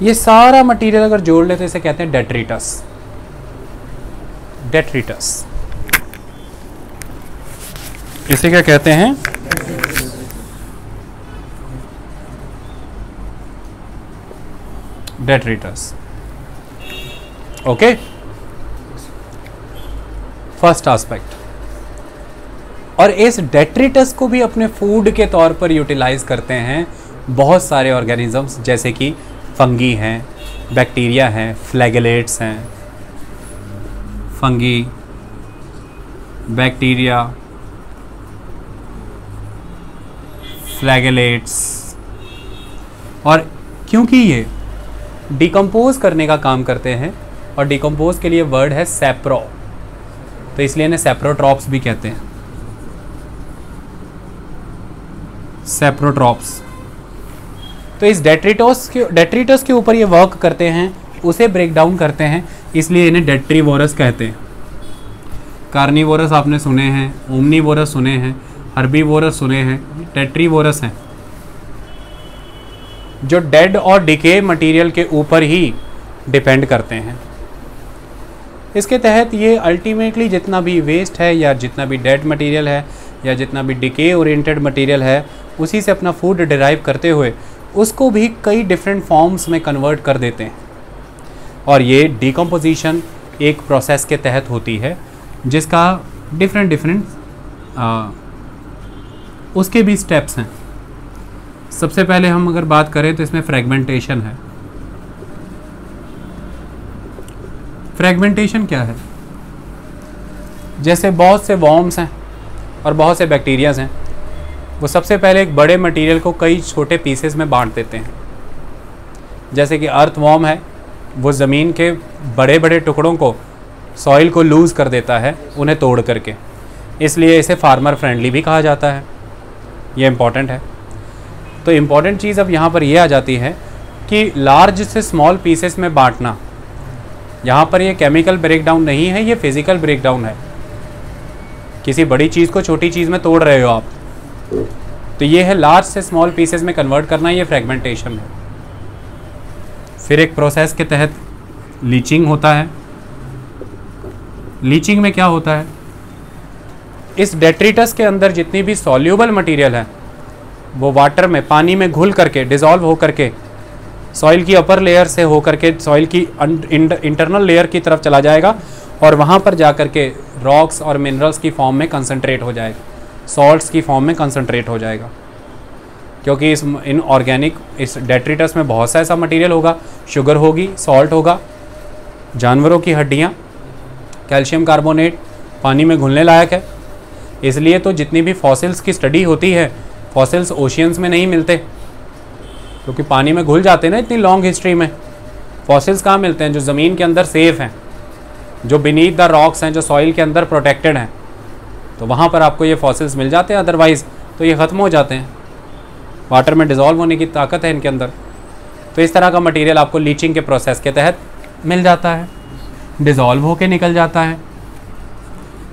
ये सारा मटेरियल अगर जोड़ ले तो इसे कहते हैं डेट्रिटस। डेट्रिटस इसे क्या कहते हैं? डेट्रिटस। Okay, first aspect. और इस डेट्रिटस को भी अपने फूड के तौर पर यूटिलाइज करते हैं बहुत सारे ऑर्गेनिजम्स, जैसे कि फंगी हैं, बैक्टीरिया हैं, फ्लैगेलेट्स हैं, फंगी, बैक्टीरिया, फ्लैगेलेट्स। और क्योंकि ये डिकम्पोज करने का काम करते हैं, और डिकम्पोज के लिए वर्ड है सेप्रो, तो इसलिए इन्हें सेप्रोट्रॉप्स भी कहते हैं। सेप्रोट्रॉप्स, तो इस डेट्रिटस के ऊपर ये वर्क करते हैं, उसे ब्रेक डाउन करते हैं, इसलिए इन्हें डेट्रीवोरस कहते हैं। कार्निवोरस आपने सुने हैं, ओमनीवोरस सुने हैं, हर्बीवोरस सुने हैं, डेट्रीवोरस हैं जो डेड और डिके मटेरियल के ऊपर ही डिपेंड करते हैं। इसके तहत ये अल्टीमेटली जितना भी वेस्ट है या जितना भी डेड मटेरियल है या जितना भी डिके ओरिएंटेड मटेरियल है, उसी से अपना फूड डिराइव करते हुए उसको भी कई डिफरेंट फॉर्म्स में कन्वर्ट कर देते हैं। और ये डिकम्पोजिशन एक प्रोसेस के तहत होती है जिसका डिफरेंट उसके भी स्टेप्स हैं। सबसे पहले हम अगर बात करें तो इसमें फ्रेगमेंटेशन है। फ्रेगमेंटेशन क्या है? जैसे बहुत से वॉर्म्स हैं और बहुत से बैक्टीरियाज हैं, वो सबसे पहले एक बड़े मटेरियल को कई छोटे पीसेस में बांट देते हैं। जैसे कि अर्थवॉर्म है, वो ज़मीन के बड़े बड़े टुकड़ों को, सॉइल को लूज़ कर देता है उन्हें तोड़ करके, इसलिए इसे फार्मर फ्रेंडली भी कहा जाता है। ये इम्पॉर्टेंट है। तो इम्पॉर्टेंट चीज़ अब यहाँ पर यह आ जाती है कि लार्ज से स्मॉल पीसेस में बांटना। यहाँ पर यह केमिकल ब्रेकडाउन नहीं है, ये फिज़िकल ब्रेकडाउन है। किसी बड़ी चीज़ को छोटी चीज़ में तोड़ रहे हो आप, तो ये है लार्ज से स्मॉल पीसेस में कन्वर्ट करना, ये फ्रेगमेंटेशन है। फिर एक प्रोसेस के तहत लीचिंग होता है। लीचिंग में क्या होता है? इस डेट्रिटस के अंदर जितनी भी सॉल्यूबल मटेरियल है वो वाटर में, पानी में घुल करके, डिज़ोल्व हो करके, सॉइल की अपर लेयर से हो करके सॉइल की इंटरनल लेयर की तरफ चला जाएगा और वहाँ पर जा करके रॉक्स और मिनरल्स की फॉर्म में कंसनट्रेट हो जाएगा, सॉल्ट्स की फॉर्म में कंसनट्रेट हो जाएगा। क्योंकि इस इन ऑर्गेनिक, इस डेट्रिटस में बहुत सा ऐसा मटेरियल होगा, शुगर होगी, सॉल्ट होगा, जानवरों की हड्डियाँ, कैल्शियम कार्बोनेट पानी में घुलने लायक है। इसलिए तो जितनी भी फॉसिल्स की स्टडी होती है, फॉसिल्स ओशियंस में नहीं मिलते क्योंकि पानी में घुल जाते हैं ना। इतनी लॉन्ग हिस्ट्री में फॉसिल्स कहाँ मिलते हैं? जो ज़मीन के अंदर सेफ़ हैं, जो बीनीथ द रॉक्स हैं, जो सॉइल के अंदर प्रोटेक्टेड हैं, तो वहाँ पर आपको ये फॉसिल्स मिल जाते हैं। अदरवाइज़ तो ये ख़त्म हो जाते हैं, वाटर में डिज़ोल्व होने की ताकत है इनके अंदर। तो इस तरह का मटेरियल आपको लीचिंग के प्रोसेस के तहत मिल जाता है, डिज़ोल्व होके निकल जाता है।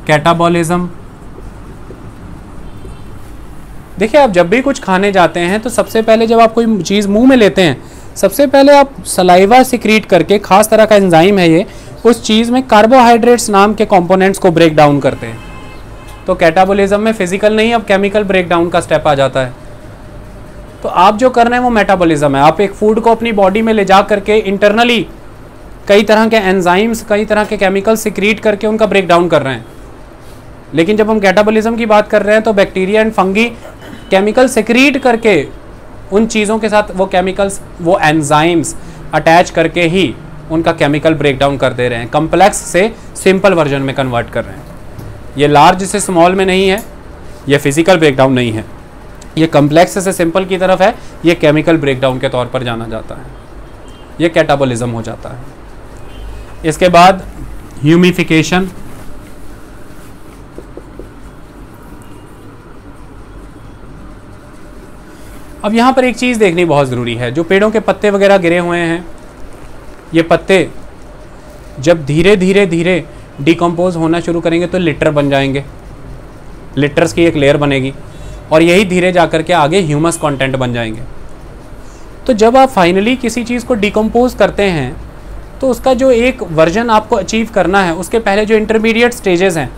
कैटाबॉलिज्म, देखिए आप जब भी कुछ खाने जाते हैं तो सबसे पहले जब आप कोई चीज़ मुंह में लेते हैं, सबसे पहले आप सलाइवा सिक्रीट करके, खास तरह का एंजाइम है ये, उस चीज़ में कार्बोहाइड्रेट्स नाम के कंपोनेंट्स को ब्रेक डाउन करते हैं। तो कैटाबॉलिज्म में फिजिकल नहीं, अब केमिकल ब्रेक डाउन का स्टेप आ जाता है। तो आप जो कर रहे हैं वो मेटाबॉलिज्म है। आप एक फूड को अपनी बॉडी में ले जा करके इंटरनली कई तरह के एंजाइम्स, कई तरह के केमिकल सिक्रीट करके उनका ब्रेक डाउन कर रहे हैं। लेकिन जब हम कैटाबॉलिज्म की बात कर रहे हैं तो bacteria and fungi chemical secrete करके उन चीज़ों के साथ वो केमिकल्स, वो एंजाइम्स अटैच करके ही उनका केमिकल ब्रेकडाउन कर दे रहे हैं, कम्प्लेक्स से सिंपल वर्जन में कन्वर्ट कर रहे हैं। ये लार्ज से स्मॉल में नहीं है, ये फिजिकल ब्रेकडाउन नहीं है, ये कम्प्लेक्स से सिंपल की तरफ है, ये केमिकल ब्रेकडाउन के तौर पर जाना जाता है। ये कैटाबॉलिज्म हो जाता है। इसके बाद ह्यूमिफिकेशन, अब यहाँ पर एक चीज़ देखनी बहुत ज़रूरी है। जो पेड़ों के पत्ते वगैरह गिरे हुए हैं, ये पत्ते जब धीरे धीरे धीरे डिकम्पोज होना शुरू करेंगे तो लिटर बन जाएंगे, लिटर्स की एक लेयर बनेगी और यही धीरे जा करके आगे ह्यूमस कंटेंट बन जाएंगे। तो जब आप फाइनली किसी चीज़ को डिकम्पोज करते हैं तो उसका जो एक वर्जन आपको अचीव करना है, उसके पहले जो इंटरमीडिएट स्टेजेस हैं,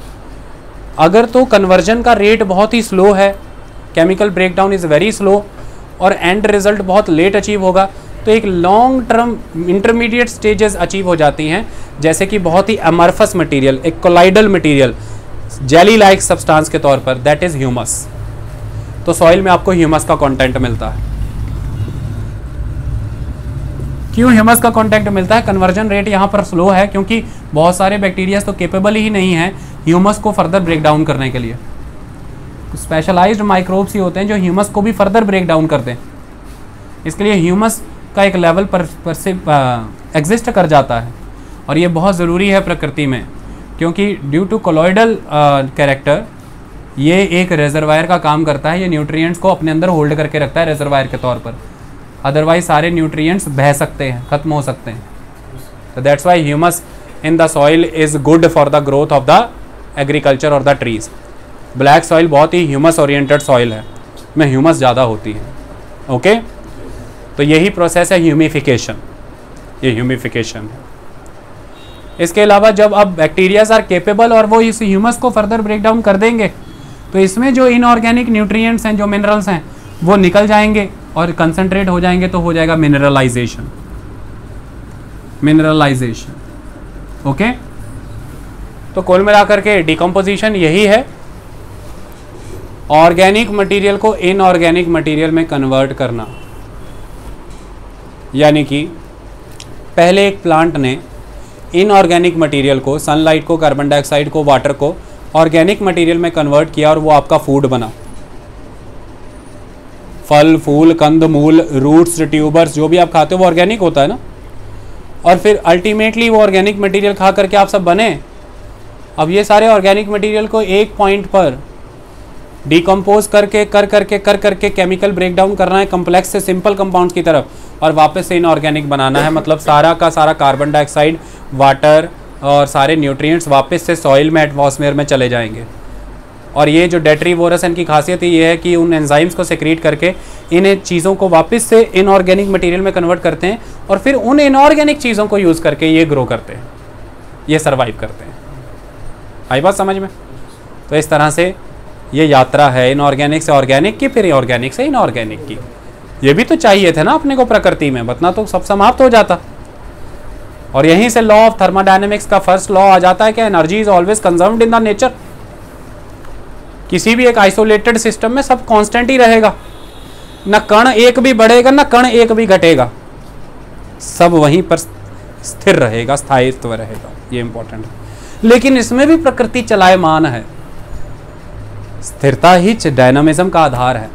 अगर तो कन्वर्जन का रेट बहुत ही स्लो है, chemical breakdown is very slow और एंड रिजल्ट बहुत लेट अचीव होगा, तो एक long term intermediate stages achieve हो जाती हैं, जैसे कि बहुत ही अमर्फस मटीरियल, एक colloidal material, jelly like substance के तौर पर, दैट इज़ ह्यूमस। तो सॉइल में आपको ह्यूमस का कॉन्टेंट मिलता है। क्यों ह्यूमस का कॉन्टेक्ट मिलता है? कन्वर्जन रेट यहाँ पर स्लो है क्योंकि बहुत सारे बैक्टीरिया तो केपेबल ही नहीं है ह्यूमस को फर्दर ब्रेक डाउन करने के लिए। स्पेशलाइज्ड माइक्रोब्स ही होते हैं जो ह्यूमस को भी फर्दर ब्रेक डाउन करते हैं। इसके लिए ह्यूमस का एक लेवल पर से एग्जिस्ट कर जाता है और ये बहुत ज़रूरी है प्रकृति में, क्योंकि ड्यू टू कोलॉइडल कैरेक्टर ये एक रेजरवायर का काम करता है। ये न्यूट्रिएंट्स को अपने अंदर होल्ड करके रखता है रेजरवायर के तौर पर, अदरवाइज सारे न्यूट्रिएंट्स बह सकते हैं, ख़त्म हो सकते हैं। तो that's why humus in the soil is good for the growth of the agriculture और द ट्रीज। ब्लैक सॉइल बहुत ही ह्यूमस ओरिएंटेड सॉइल है, में ह्यूमस ज़्यादा होती है। ओके तो यही प्रोसेस है ह्यूमिफिकेशन, ये ह्यूमिफिकेशन है। इसके अलावा जब अब बैक्टीरियाज आर केपेबल और वो इस ह्यूमस को फर्दर ब्रेक डाउन कर देंगे तो इसमें जो इनऑर्गेनिक न्यूट्रिएंट्स हैं, जो मिनरल्स हैं, वो निकल जाएंगे और कंसंट्रेट हो जाएंगे, तो हो जाएगा मिनरलाइजेशन। Mineralisation okay. तो कुल मिलाकर के डिकम्पोजिशन यही है, ऑर्गेनिक मटेरियल को इनऑर्गेनिक मटेरियल में कन्वर्ट करना। यानी कि पहले एक प्लांट ने इनऑर्गेनिक मटेरियल को, सनलाइट को, कार्बन डाइऑक्साइड को, वाटर को ऑर्गेनिक मटेरियल में कन्वर्ट किया और वो आपका फूड बना। फल, फूल, कंद मूल, रूट्स, ट्यूबर्स, जो भी आप खाते हो वो ऑर्गेनिक होता है ना। और फिर अल्टीमेटली वो ऑर्गेनिक मटेरियल खा करके आप सब बने। अब ये सारे ऑर्गेनिक मटेरियल को एक पॉइंट पर डिकम्पोज करके केमिकल ब्रेकडाउन करना है कम्प्लेक्स से सिंपल कंपाउंड्स की तरफ और वापस से इनऑर्गेनिक बनाना है। मतलब सारा का सारा कार्बन डाइऑक्साइड, वाटर और सारे न्यूट्रिएंट्स वापस से सॉइल में, एटमॉस्फेयर में चले जाएंगे। और ये जो डेट्रीवोरस है, इनकी खासियत ये है कि उन एंजाइम्स को सिक्रीट करके इन चीज़ों को वापस से इनऑर्गेनिक मटेरियल में कन्वर्ट करते हैं और फिर उन इनऑर्गेनिक चीज़ों को यूज़ करके ये ग्रो करते हैं, ये सर्वाइव करते हैं। आई बात समझ में? तो इस तरह से ये यात्रा है इनऑर्गेनिक से ऑर्गेनिक की, फिर ऑर्गेनिक से इनऑर्गेनिक की। ये भी तो चाहिए थे ना अपने को प्रकृति में, वरना तो सब समाप्त हो जाता। और यहीं से लॉ ऑफ थर्मोडायनेमिक्स का फर्स्ट लॉ आ जाता है कि energy is always conserved in the nature. किसी भी एक आइसोलेटेड सिस्टम में सब कांस्टेंट ही रहेगा, न कण एक भी बढ़ेगा न कण एक भी घटेगा, सब वहीं पर स्थिर रहेगा, स्थायित्व रहेगा। ये इंपॉर्टेंट है। लेकिन इसमें भी प्रकृति चलायमान है, स्थिरता ही डायनामिज्म का आधार है,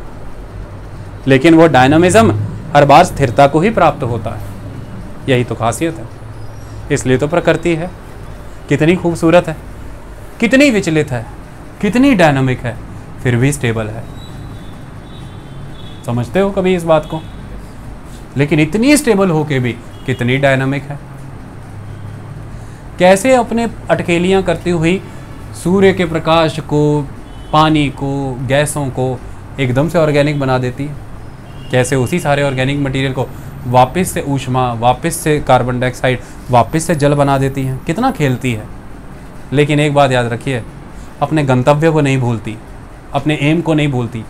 लेकिन वो डायनामिज्म हर बार स्थिरता को ही प्राप्त होता है। यही तो खासियत है, इसलिए तो प्रकृति है। कितनी खूबसूरत है, कितनी विचलित है, कितनी डायनामिक है, फिर भी स्टेबल है। समझते हो कभी इस बात को? लेकिन इतनी स्टेबल होके भी कितनी डायनामिक है। कैसे अपने अटकेलियां करती हुई सूर्य के प्रकाश को, पानी को, गैसों को एकदम से ऑर्गेनिक बना देती है। कैसे उसी सारे ऑर्गेनिक मटेरियल को वापस से ऊष्मा, वापस से कार्बन डाइऑक्साइड, वापस से जल बना देती है। कितना खेलती है। लेकिन एक बात याद रखिए, अपने गंतव्य को नहीं भूलती, अपने एम को नहीं भूलती।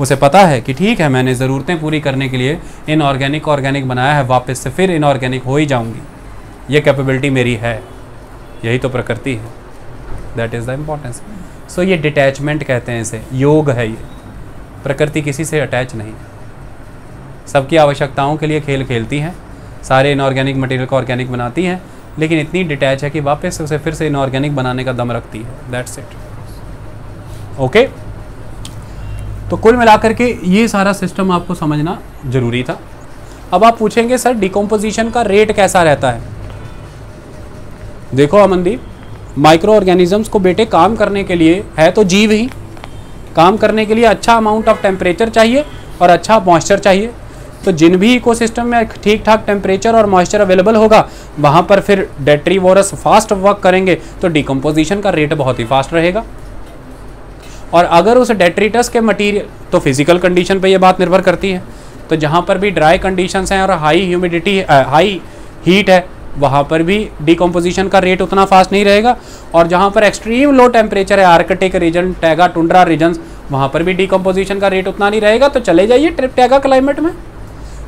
उसे पता है कि ठीक है, मैंने ज़रूरतें पूरी करने के लिए इनऑर्गेनिक को ऑर्गेनिक बनाया है, वापस से फिर इनऑर्गेनिक हो ही जाऊंगी। ये कैपेबिलिटी मेरी है। यही तो प्रकृति है। That is the importance. So ये डिटैचमेंट कहते हैं, इसे योग है। ये प्रकृति किसी से अटैच नहीं, सबकी आवश्यकताओं के लिए खेल खेलती है, सारे इनऑर्गेनिक मटेरियल को ऑर्गेनिक बनाती है, लेकिन इतनी डिटैच है कि वापस उसे फिर से इनऑर्गेनिक बनाने का दम रखती है। That's it. ओके, तो कुल मिलाकर के ये सारा सिस्टम आपको समझना जरूरी था। अब आप पूछेंगे सर डिकम्पोजिशन का रेट कैसा रहता है। देखो अमनदीप, माइक्रो ऑर्गेनिजम्स को बेटे काम करने के लिए है तो जीव ही, काम करने के लिए अच्छा अमाउंट ऑफ टेम्परेचर चाहिए और अच्छा मॉइस्चर चाहिए। तो जिन भी इकोसिस्टम में ठीक ठाक टेम्परेचर और मॉइस्चर अवेलेबल होगा, वहाँ पर फिर डेट्रीवोरस फास्ट वर्क करेंगे, तो डिकम्पोजिशन का रेट बहुत ही फास्ट रहेगा। और अगर उस डेट्रिटस के मटेरियल, तो फिजिकल कंडीशन पे ये बात निर्भर करती है, तो जहाँ पर भी ड्राई कंडीशंस हैं और हाई ह्यूमिडिटी, हाई हीट है, वहाँ पर भी डिकम्पोजिशन का रेट उतना फास्ट नहीं रहेगा। और जहाँ पर एक्सट्रीम लो टेम्परेचर है, Arctic region, taiga tundra regions, वहाँ पर भी डिकम्पोजिशन का रेट उतना नहीं रहेगा। तो चले जाइए टैगा क्लाइमेट में,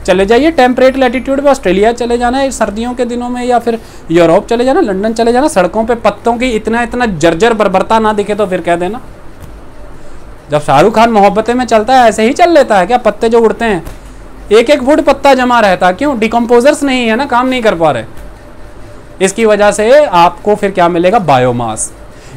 चले जाइए टेम्परेट लैटिट्यूड में, ऑस्ट्रेलिया चले जाना है सर्दियों के दिनों में, या फिर यूरोप चले जाना, लंदन चले जाना। सड़कों पर पत्तों की इतना इतना जर्जर बर्बरता ना दिखे तो फिर कह देना। जब शाहरुख खान मोहब्बतें में चलता है, ऐसे ही चल लेता है क्या? पत्ते जो उड़ते हैं, एक एक फुट पत्ता जमा रहता है। क्यों? डिकम्पोजर्स नहीं है ना, काम नहीं कर पा रहे। इसकी वजह से आपको फिर क्या मिलेगा? बायोमास।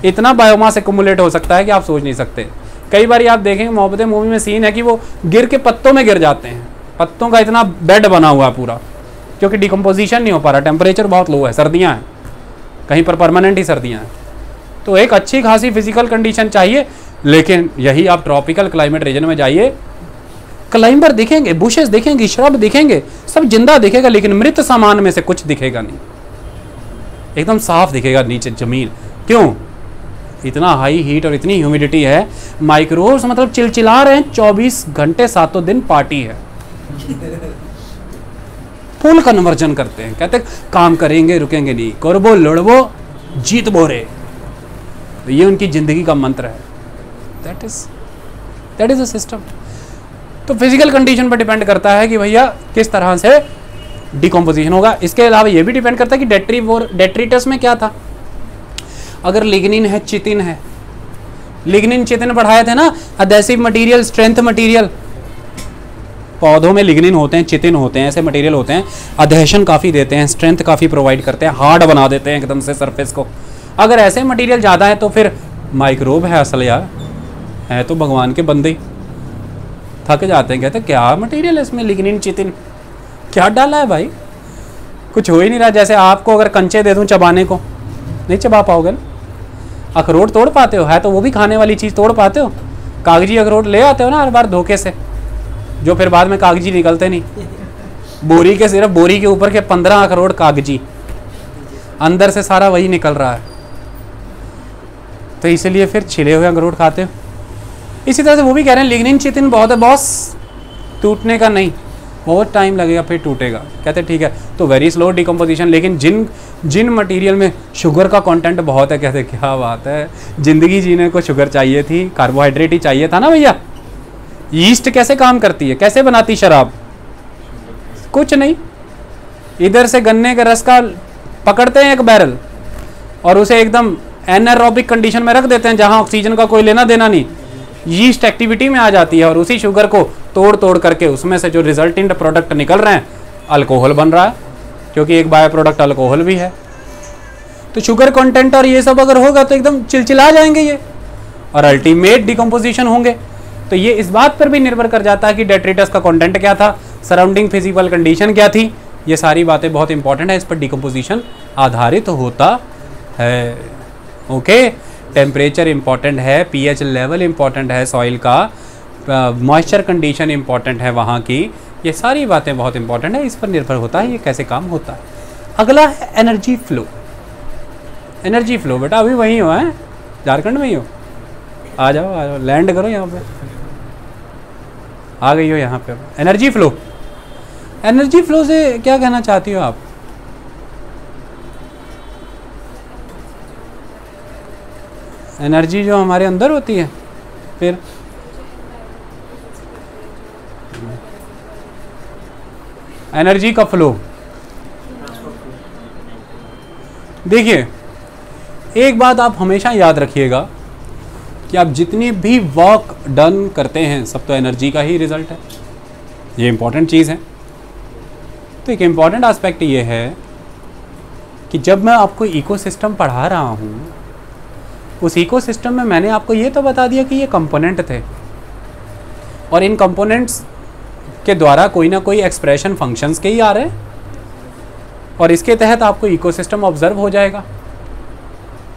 इतना बायोमास एक्युमुलेट हो सकता है कि आप सोच नहीं सकते। कई बार आप देखेंगे मोहब्बतें मूवी में सीन है कि वो गिर के पत्तों में गिर जाते हैं, पत्तों का इतना बेड बना हुआ पूरा, क्योंकि डिकम्पोजिशन नहीं हो पा रहा। टेम्परेचर बहुत लो है, सर्दियाँ हैं, कहीं पर परमानेंट ही सर्दियाँ हैं। तो एक अच्छी खासी फिजिकल कंडीशन चाहिए, लेकिन यही आप ट्रॉपिकल क्लाइमेट रीजन में जाइए, क्लाइंबर दिखेंगे, बुशेस दिखेंगी, श्रब दिखेंगे, सब जिंदा दिखेगा, लेकिन मृत सामान में से कुछ दिखेगा नहीं, एकदम साफ दिखेगा नीचे जमीन। क्यों? इतना हाई हीट और इतनी ह्यूमिडिटी है, माइक्रोब्स मतलब चिलचिला रहे हैं 24 घंटे सातों दिन, पार्टी है, फुल कन्वर्जन करते हैं। कहते काम करेंगे, रुकेंगे नहीं, करबो लड़बो जीत बोरे, तो ये उनकी जिंदगी का मंत्र है। That is a system. तो फिजिकल कंडीशन पर डिपेंड करता है कि भैया किस तरह से डिकम्पोजिशन होगा। इसके अलावा ये भी डिपेंड करता है कि डेट्रीटस में क्या था। अगर लिग्निन है, चितिन है, लिग्निन चितिन पढ़ाए थे ना, एडेसिव मटेरियल, स्ट्रेंथ मटेरियल। पौधों में लिग्निन होते हैं, चितिन होते हैं, ऐसे मटेरियल होते हैं, अधेशन काफ़ी देते हैं, स्ट्रेंथ काफ़ी प्रोवाइड करते हैं, हार्ड बना देते हैं एकदम से सरफेस को। अगर ऐसे मटेरियल ज़्यादा है तो फिर माइक्रोब है असल, यार है तो भगवान के बंदे, थक जाते हैं, कहते क्या मटेरियल है इसमें, लिग्निन चितिन, क्या डाला है भाई, कुछ हो ही नहीं रहा। जैसे आपको अगर कंचे दे दूं चबाने को, नहीं चबा पाओगे ना। अखरोट तोड़ पाते हो, है तो वो भी खाने वाली चीज़, तोड़ पाते हो, कागजी अखरोट ले आते हो ना हर बार धोखे से, जो फिर बाद में कागजी निकलते नहीं। बोरी के सिर्फ बोरी के ऊपर के 15 अखरोट कागजी, अंदर से सारा वही निकल रहा है, तो इसलिए फिर छिले हुए अखरोट खाते हो। इसी तरह से वो भी कह रहे हैं लिग्निन चितिन बहुत है बॉस, टूटने का नहीं। और टाइम लगेगा फिर टूटेगा, कहते हैं ठीक है। तो वेरी स्लो डिकम्पोजिशन, लेकिन जिन जिन मटेरियल में शुगर का कंटेंट बहुत है, कहते क्या बात है, ज़िंदगी जीने को शुगर चाहिए थी, कार्बोहाइड्रेट ही चाहिए था ना भैया। यीस्ट कैसे काम करती है, कैसे बनाती शराब, कुछ नहीं, इधर से गन्ने का रस का पकड़ते हैं एक बैरल और उसे एकदम एनारोबिक कंडीशन में रख देते हैं जहां ऑक्सीजन का कोई लेना देना नहीं, यीस्ट एक्टिविटी में आ जाती है और उसी शुगर को तोड़ तोड़ करके उसमें से जो रिजल्टेंट प्रोडक्ट निकल रहे हैं अल्कोहल बन रहा है, क्योंकि एक बायो प्रोडक्ट अल्कोहल भी है। तो शुगर कंटेंट और ये सब अगर होगा तो एकदम चिलचिला जाएंगे ये, और अल्टीमेट डिकम्पोजिशन होंगे। तो ये इस बात पर भी निर्भर कर जाता है कि डेट्रिटस का कंटेंट क्या था, सराउंडिंग फिजिकल कंडीशन क्या थी, ये सारी बातें बहुत इंपॉर्टेंट है, इस पर डिकम्पोजिशन आधारित होता है। ओके, टेम्परेचर इम्पॉर्टेंट है, पीएच लेवल इम्पॉर्टेंट है, सॉइल का मॉइस्चर कंडीशन इम्पॉर्टेंट है वहाँ की, ये सारी बातें बहुत इंपॉर्टेंट है, इस पर निर्भर होता है ये कैसे काम होता है। अगला है एनर्जी फ्लो। एनर्जी फ्लो बेटा अभी वहीं हो, हैं झारखंड में ही हो, आ जाओ आ जाओ, लैंड करो यहाँ पे, आ गई हो यहाँ पे। एनर्जी फ्लो, एनर्जी फ्लो से क्या कहना चाहती हो आप? एनर्जी जो हमारे अंदर होती है, फिर एनर्जी का फ्लो। देखिए एक बात आप हमेशा याद रखिएगा कि आप जितनी भी वर्क डन करते हैं सब तो एनर्जी का ही रिजल्ट है, ये इम्पॉर्टेंट चीज़ है। तो एक इम्पॉर्टेंट एस्पेक्ट ये है कि जब मैं आपको इकोसिस्टम पढ़ा रहा हूँ, उस इकोसिस्टम में मैंने आपको ये तो बता दिया कि ये कंपोनेंट थे और इन कंपोनेंट्स के द्वारा कोई ना कोई एक्सप्रेशन फंक्शंस के ही आ रहे हैं और इसके तहत आपको इकोसिस्टम ऑब्जर्व हो जाएगा।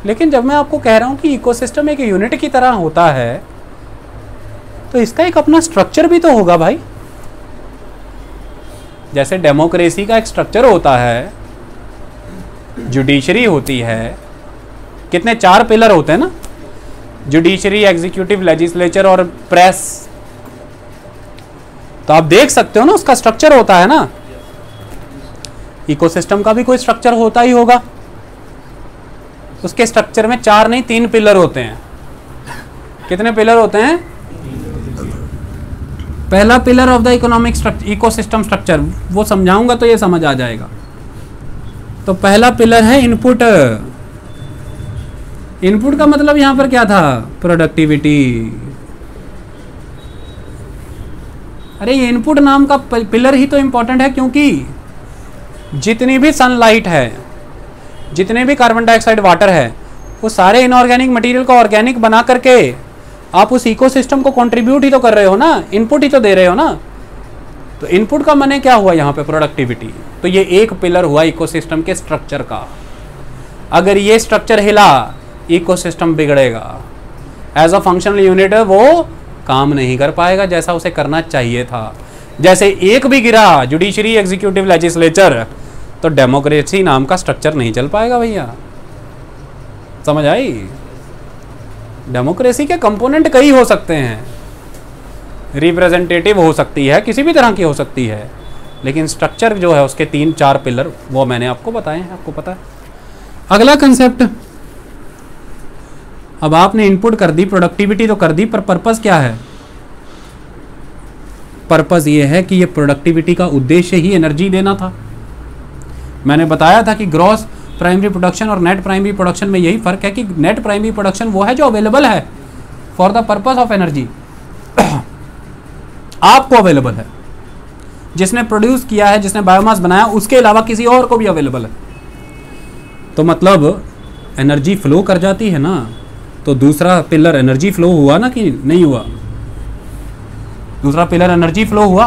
लेकिन जब मैं आपको कह रहा हूँ कि इकोसिस्टम एक यूनिट की तरह होता है तो इसका एक अपना स्ट्रक्चर भी तो होगा भाई। जैसे डेमोक्रेसी का एक स्ट्रक्चर होता है, जुडिशरी होती है, कितने 4 पिलर होते हैं ना, जुडिशरी, एग्जीक्यूटिव, लेजिस्लेचर और प्रेस। तो आप देख सकते हो ना उसका स्ट्रक्चर होता है ना, इकोसिस्टम का भी कोई स्ट्रक्चर होता ही होगा, उसके स्ट्रक्चर में 4 नहीं 3 पिलर होते हैं। कितने पिलर होते हैं? पहला pillar of the economic ecosystem structure, वो समझाऊंगा तो ये समझ आ जाएगा। तो पहला पिलर है इनपुट। इनपुट का मतलब यहाँ पर क्या था? प्रोडक्टिविटी। अरे ये इनपुट नाम का पिलर ही तो इम्पोर्टेंट है, क्योंकि जितनी भी सनलाइट है, जितने भी कार्बन डाइऑक्साइड, वाटर है, वो सारे इनऑर्गेनिक मटेरियल को ऑर्गेनिक बना करके आप उस इकोसिस्टम को कंट्रीब्यूट ही तो कर रहे हो ना, इनपुट ही तो दे रहे हो ना। तो इनपुट का माने क्या हुआ यहाँ पे? प्रोडक्टिविटी। तो ये एक पिलर हुआ इकोसिस्टम के स्ट्रक्चर का। अगर ये स्ट्रक्चर हिला, इकोसिस्टम बिगड़ेगा, एज अ फंक्शनल यूनिट वो काम नहीं कर पाएगा जैसा उसे करना चाहिए था। जैसे एक भी गिरा, जुडिशरी, एग्जीक्यूटिव, लेजिस्लेचर, तो डेमोक्रेसी नाम का स्ट्रक्चर नहीं चल पाएगा भैया। समझ आई? डेमोक्रेसी के कंपोनेंट कई हो सकते हैं, रिप्रेजेंटेटिव हो सकती है, किसी भी तरह की हो सकती है, लेकिन स्ट्रक्चर जो है उसके 3-4 पिलर वो मैंने आपको बताए हैं, आपको पता है। अगला कंसेप्ट, अब आपने इनपुट कर दी, प्रोडक्टिविटी तो कर दी, पर पर्पस क्या है? पर्पस ये है कि ये प्रोडक्टिविटी का उद्देश्य ही एनर्जी देना था। मैंने बताया था कि ग्रॉस प्राइमरी प्रोडक्शन और नेट प्राइमरी प्रोडक्शन में यही फर्क है कि नेट प्राइमरी प्रोडक्शन वो है जो अवेलेबल है for the purpose of energy, आपको अवेलेबल है, जिसने प्रोड्यूस किया है, जिसने बायोमास बनाया, उसके अलावा किसी और को भी अवेलेबल है। तो मतलब एनर्जी फ्लो कर जाती है ना। तो दूसरा पिलर एनर्जी फ्लो हुआ ना कि नहीं हुआ? दूसरा पिलर एनर्जी फ्लो हुआ।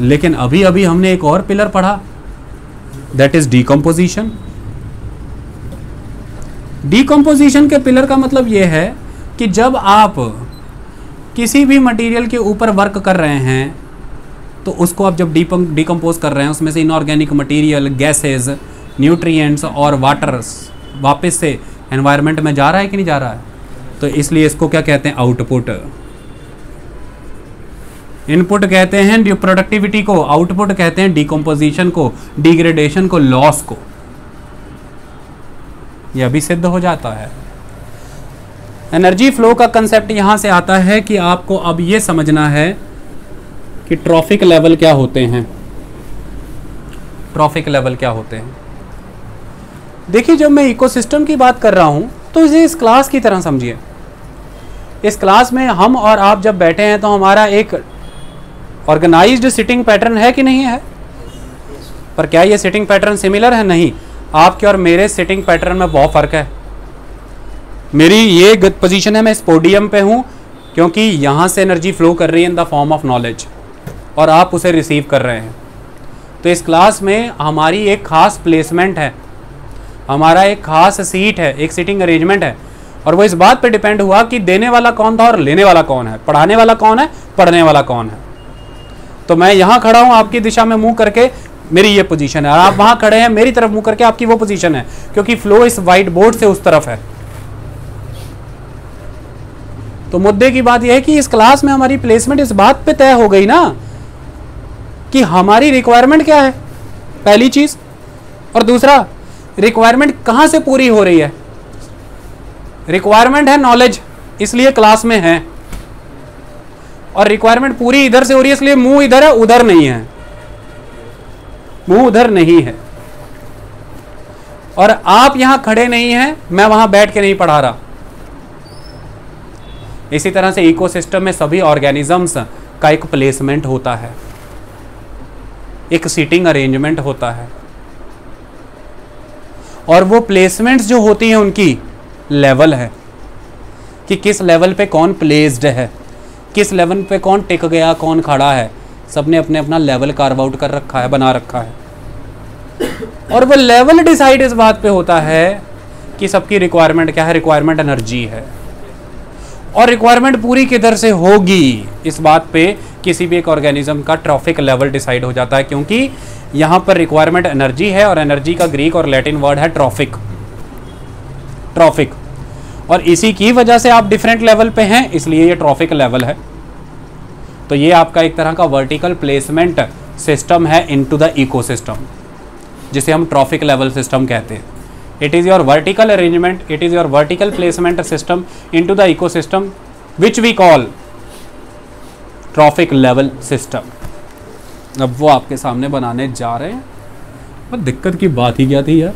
लेकिन अभी अभी हमने एक और पिलर पढ़ा, दैट इज डीकम्पोजिशन। डीकम्पोजिशन के पिलर का मतलब यह है कि जब आप किसी भी मटेरियल के ऊपर वर्क कर रहे हैं तो उसको आप जब डीकम्पोज कर रहे हैं, उसमें से इनऑर्गेनिक मटेरियल, गैसेस, न्यूट्रिएंट्स और वाटर वापस से एनवायरनमेंट में जा रहा है कि नहीं जा रहा है, तो इसलिए इसको क्या कहते हैं? आउटपुट। इनपुट कहते हैं प्रोडक्टिविटी को, आउटपुट कहते हैं डिकम्पोजिशन को, डिग्रेडेशन को, लॉस को। यह भी सिद्ध हो जाता है। एनर्जी फ्लो का कंसेप्ट यहां से आता है कि आपको अब यह समझना है कि ट्रॉफिक लेवल क्या होते हैं। ट्रॉफिक लेवल क्या होते हैं? देखिए, जब मैं इकोसिस्टम की बात कर रहा हूं तो इसे इस क्लास की तरह समझिए। इस क्लास में हम और आप जब बैठे हैं तो हमारा एक ऑर्गेनाइज्ड सिटिंग पैटर्न है कि नहीं है? पर क्या ये सिटिंग पैटर्न सिमिलर है? नहीं। आपके और मेरे सिटिंग पैटर्न में बहुत फ़र्क है। मेरी ये पोजीशन है, मैं इस पोडियम पे हूँ क्योंकि यहाँ से एनर्जी फ्लो कर रही है in the form of knowledge और आप उसे रिसीव कर रहे हैं। तो इस क्लास में हमारी एक ख़ास प्लेसमेंट है, हमारा एक ख़ास सीट है, एक सीटिंग अरेंजमेंट है और वो इस बात पर डिपेंड हुआ कि देने वाला कौन था और लेने वाला कौन है, पढ़ाने वाला कौन है, पढ़ने वाला कौन है। तो मैं यहाँ खड़ा हूँ, आपकी दिशा में मुँह करके मेरी ये पोजीशन है और आप वहाँ खड़े हैं, मेरी तरफ मुँह करके आपकी वो पोजीशन है क्योंकि फ्लो इस व्हाइट बोर्ड से उस तरफ है। तो मुद्दे की बात यह है कि इस क्लास में हमारी प्लेसमेंट इस बात पे तय हो गई ना कि हमारी रिक्वायरमेंट क्या है, पहली चीज़, और दूसरा रिक्वायरमेंट कहाँ से पूरी हो रही है। रिक्वायरमेंट है नॉलेज, इसलिए क्लास में है, और रिक्वायरमेंट पूरी इधर से हो रही है इसलिए मुँह इधर है, उधर नहीं है, मुंह उधर नहीं है। और आप यहां खड़े नहीं हैं, मैं वहां बैठ के नहीं पढ़ा रहा। इसी तरह से इकोसिस्टम में सभी ऑर्गेनिजम्स का एक प्लेसमेंट होता है, एक सीटिंग अरेंजमेंट होता है और वो प्लेसमेंट्स जो होती हैं उनकी लेवल है कि किस लेवल पे कौन प्लेस्ड है, किस लेवल पे कौन टिक गया, कौन खड़ा है। सबने अपने अपना लेवल कार्व आउट कर रखा है, बना रखा है और वो लेवल डिसाइड इस बात पे होता है कि सबकी रिक्वायरमेंट क्या है। रिक्वायरमेंट एनर्जी है और रिक्वायरमेंट पूरी किधर से होगी इस बात पे किसी भी एक ऑर्गेनिज्म का ट्रॉफिक लेवल डिसाइड हो जाता है क्योंकि यहाँ पर रिक्वायरमेंट एनर्जी है और एनर्जी का ग्रीक और लैटिन वर्ड है ट्रॉफिक, ट्रॉफिक, और इसी की वजह से आप डिफरेंट लेवल पे हैं इसलिए ये ट्रॉफिक लेवल है। तो ये आपका एक तरह का वर्टिकल प्लेसमेंट सिस्टम है इनटू द इकोसिस्टम, जिसे हम ट्रॉफिक लेवल सिस्टम कहते हैं। It is your vertical arrangement, it is your vertical placement system into the ecosystem which we call trophic level system. अब वो आपके सामने बनाने जा रहे हैं। पर दिक्कत की बात ही क्या थी यार?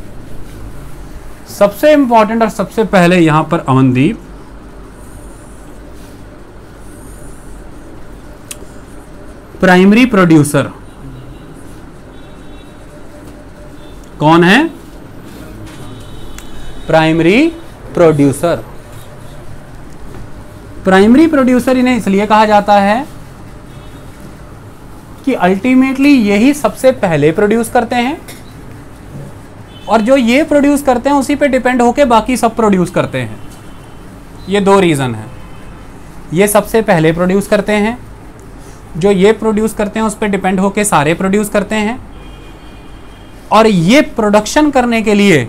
सबसे इम्पॉर्टेंट और सबसे पहले यहाँ पर अमनदीप, प्राइमरी प्रोड्यूसर कौन है? Primary producer. प्राइमरी प्रोड्यूसर इन्हें इसलिए कहा जाता है कि अल्टीमेटली यही सबसे पहले प्रोड्यूस करते हैं और जो ये प्रोड्यूस करते हैं उसी पे डिपेंड होके बाकी सब प्रोड्यूस करते हैं। ये दो रीज़न है, ये सबसे पहले प्रोड्यूस करते हैं, जो ये प्रोड्यूस करते हैं उस पर डिपेंड होके सारे प्रोड्यूस करते हैं और ये प्रोडक्शन करने के लिए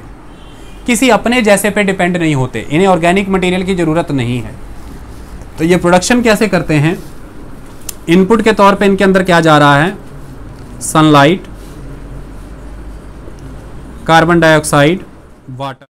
किसी अपने जैसे पे डिपेंड नहीं होते, इन्हें ऑर्गेनिक मटेरियल की ज़रूरत नहीं है। तो ये प्रोडक्शन कैसे करते हैं? इनपुट के तौर पे इनके अंदर क्या जा रहा है? Sunlight, carbon dioxide, water.